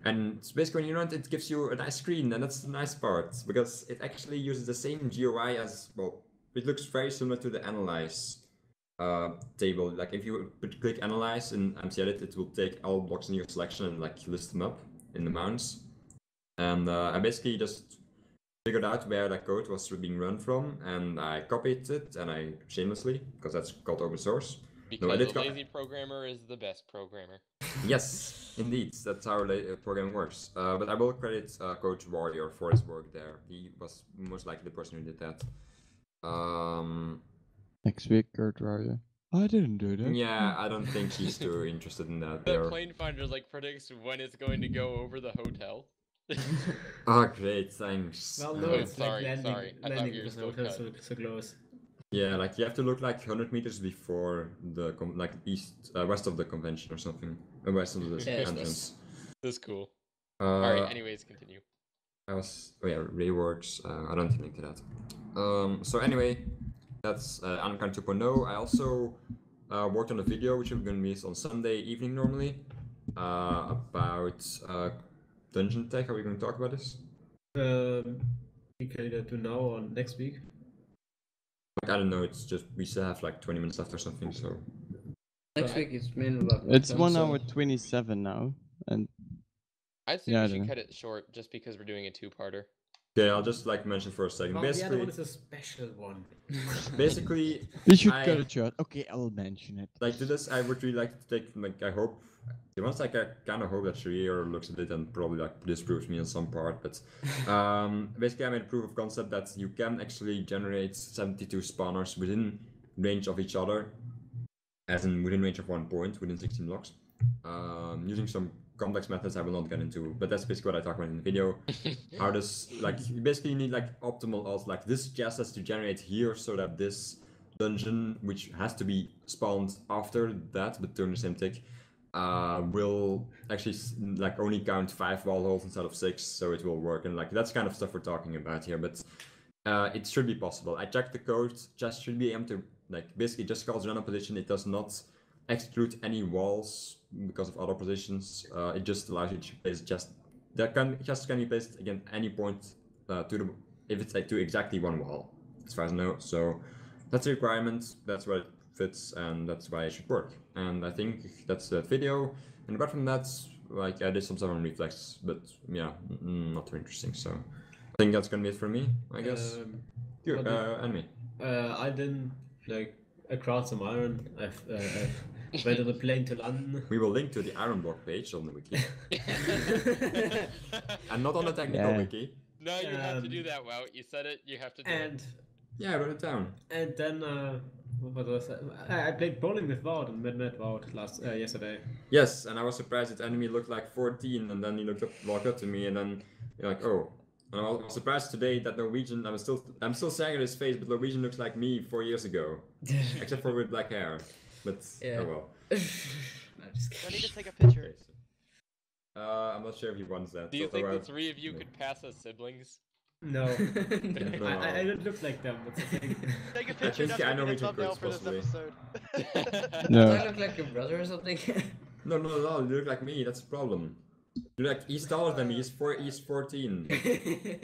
And basically, when you run it, it gives you a nice screen, and that's the nice part because it actually uses the same G U I as well. It looks very similar to the analyze. Uh, table, like if you click analyze in M C edit, it will take all blocks in your selection and like list them up in the mounts. And uh, I basically just figured out where that code was being run from, and I copied it, and I shamelessly, because that's called open source. Because no, I did a lazy programmer is the best programmer. Yes, indeed, that's how la program works. Uh, but I will credit uh, Code Warrior for his work there. He was most likely the person who did that. Um, Next week, Code Warrior. I didn't do that. Yeah, I don't think he's too interested in that. The plane finder like predicts when it's going to go over the hotel. Oh, great, thanks. Well, no, oh, it's sorry, like landing, sorry. I landing thought you were so, so close. Yeah, like you have to look like one hundred meters before the like east, uh, west of the convention or something, uh, west of the yeah, entrance. That's cool. Uh, All right. Anyways, continue. I was oh yeah rewards. Uh, I don't think to that. Um. So anyway. That's uh, Anakin two point oh. I also uh, worked on a video which we're going to release on Sunday evening normally uh, about uh, dungeon tech. Are we going to talk about this? Um, we can either do now or next week. Like, I don't know. It's just we still have like twenty minutes left or something. So next week is mainly about. It's one so. hour twenty-seven now, and I think yeah, we should know. cut it short just because we're doing a two-parter. Okay, I'll just like mention for a second. Oh, basically, the other one is a special one. Basically, you should I, cut it short. Okay, I'll mention it. Like to this, I would really like to take. Like, I hope. The ones like I kind of hope that Sharia looks at it and probably like disproves me on some part. But um, basically, I made a proof of concept that you can actually generate seventy-two spawners within range of each other, as in within range of one point within sixteen blocks, um, using some. Complex methods I will not get into, but that's basically what I talk about in the video. How does like you basically need like optimal odds, like this chest has to generate here so that this dungeon, which has to be spawned after that, but during the same tick, uh, will actually like only count five wall holes instead of six, so it will work. And like that's kind of stuff we're talking about here, but uh, it should be possible. I checked the code; chest should be empty. Like basically, just calls random position. It does not exclude any walls because of other positions. Uh, it just allows you to place just that can just can be placed against any point uh, to the if it's like to exactly one wall, as far as I know. So that's a requirement. That's where it fits, and that's why it should work. And I think that's the video. And apart from that, like I did some stuff on reflex, but yeah, not too interesting. So I think that's gonna be it for me, I guess. Um, you uh, and me. Uh, I didn't like a crowd some iron. I've, uh, I've went on a plane to London. We will link to the iron block page on the wiki, and not on the technical yeah. wiki. No, you um, have to do that, Wout. You said it. You have to do and, it. Yeah, I wrote it down. And then, uh, what was I? I played bowling with Wout and met met Wout last uh, yesterday. Yes, and I was surprised that Enemy looked like fourteen, and then he looked up, walked up to me, and then you're like, oh. And I was surprised today that Norwegian. I'm still, I'm still saying at his face, but Norwegian looks like me four years ago, except for with black hair. But yeah. oh well. No, just kidding. I need to take a picture. Okay, so. Uh, I'm not sure if he wants that. Do you think the three of you no. could pass as siblings? No. no. I, I don't look like them, but I think... Take a picture, I think I know we can cross, possibly. No. Do I look like your brother or something? No, no, no, you look like me, that's the problem. You're like, he's taller than me, he's, four, he's fourteen.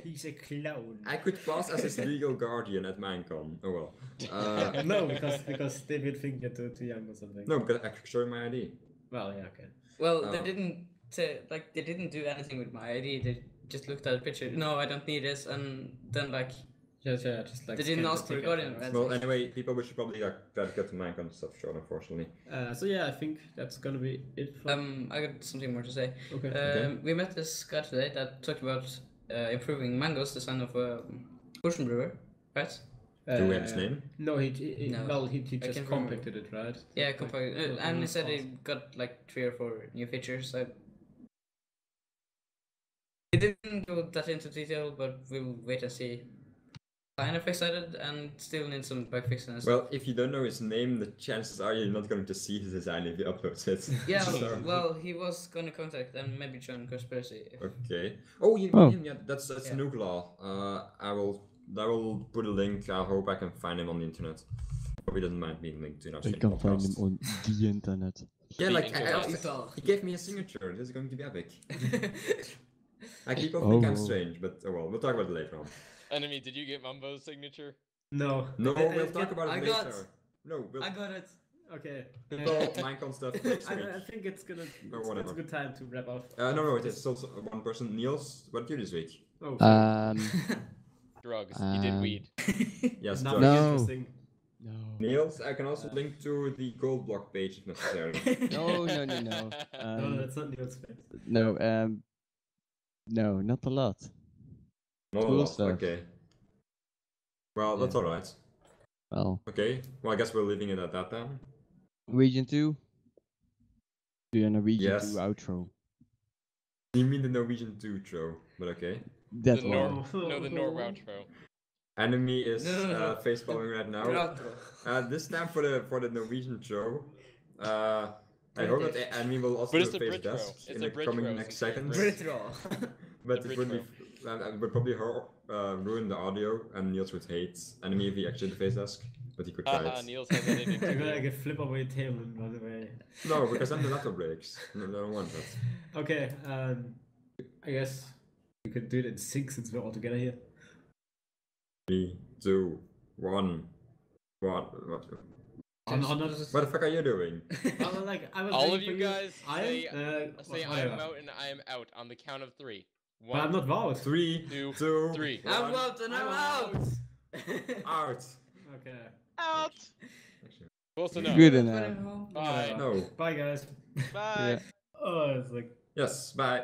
He's a clown. I could pass as his legal guardian at MagCon. Oh well. Uh... No, because, because they would think you're too, too young or something. No, because I could show him my I D. Well, yeah, okay. Well, uh, they didn't... To, like, they didn't do anything with my I D, they just looked at the picture, no, I don't need this, and then, like, yeah, yeah, just, like they didn't ask for regarding that. Well, anyway, people, we should probably like, try to get to MagCon stuff short, unfortunately. Uh, so, yeah, I think that's gonna be it for... Um, I got something more to say. Okay. Um, okay. We met this guy today that talked about uh, improving Mango's design of a um, ocean brewer, right? Uh, do we have his name? No, he, he no. well, he, he just compacted remember. it, right? Yeah, compacted like, uh, and he said he got, like, three or four new features, so... We didn't go that into detail, but we'll wait and see. Kind of excited and still need some bug fixes. Well, if you don't know his name, the chances are you're not going to see his design if he uploads it. Yeah, so. Well, he was going to contact and maybe join Conspiracy. Okay. Oh, you, oh. yeah, that's that's yeah. Nugla. Uh, I will I will put a link. I hope I can find him on the internet. Hope he doesn't mind being linked to another podcast. I can find him on the internet. Yeah, like, I, I, I, he gave me a signature. This is going to be epic. I keep on oh. thinking I'm strange, but oh well, we'll talk about it later on. Enemy, did you get Mumbo's signature? No. No, I, I, we'll I, talk about I it got, later. No, we'll... I got it. Okay. We'll MagCon stuff next week. I, I think it's gonna... It's, it's a good time to wrap up. Uh, no, no, it is also one person. Niels, what did you do this week? Oh. Um... drugs. Um, he did weed. Yes, drugs. No. No. Niels, I can also uh, link to the gold block page if necessary. No, no, no, no. Um, no, that's not Niels' face. No, um... No, not a lot. Not cool a lot, stuff. Okay. Well, that's yeah. alright. Well. Okay, well I guess we're leaving it at that then. Norwegian two? The Norwegian yes. two outro. You mean the Norwegian two outro, but okay. That's the Nor No, the Nor outro. Enemy is no, no, no. uh, face palming right now. Uh, this time for the for the Norwegian show. Uh... I hope that Enemy will also do a face desk in the coming next seconds. But it would be, uh, would probably uh, ruin the audio, and Niels would hate Enemy if he actually did face desk, but he could try it. Niels has anything to do. I'm gonna like, flip away tail, by the way. No, because then the laptop breaks. No, I don't want that. Okay, um, I guess we could do it in sync since we're all together here. Three, two, one, one. I'm, I'm not just... What the fuck are you doing? I'm like, I'm all of you guys you. say, I'm, uh, say I am out and I am out on the count of three. One, I'm not out. Three, two, two three. One. I'm out and I'm out. Out. Okay. Out. Close enough. Good enough. Bye. No. Bye guys. Bye. Yeah. Oh, it's like. Yes. Bye.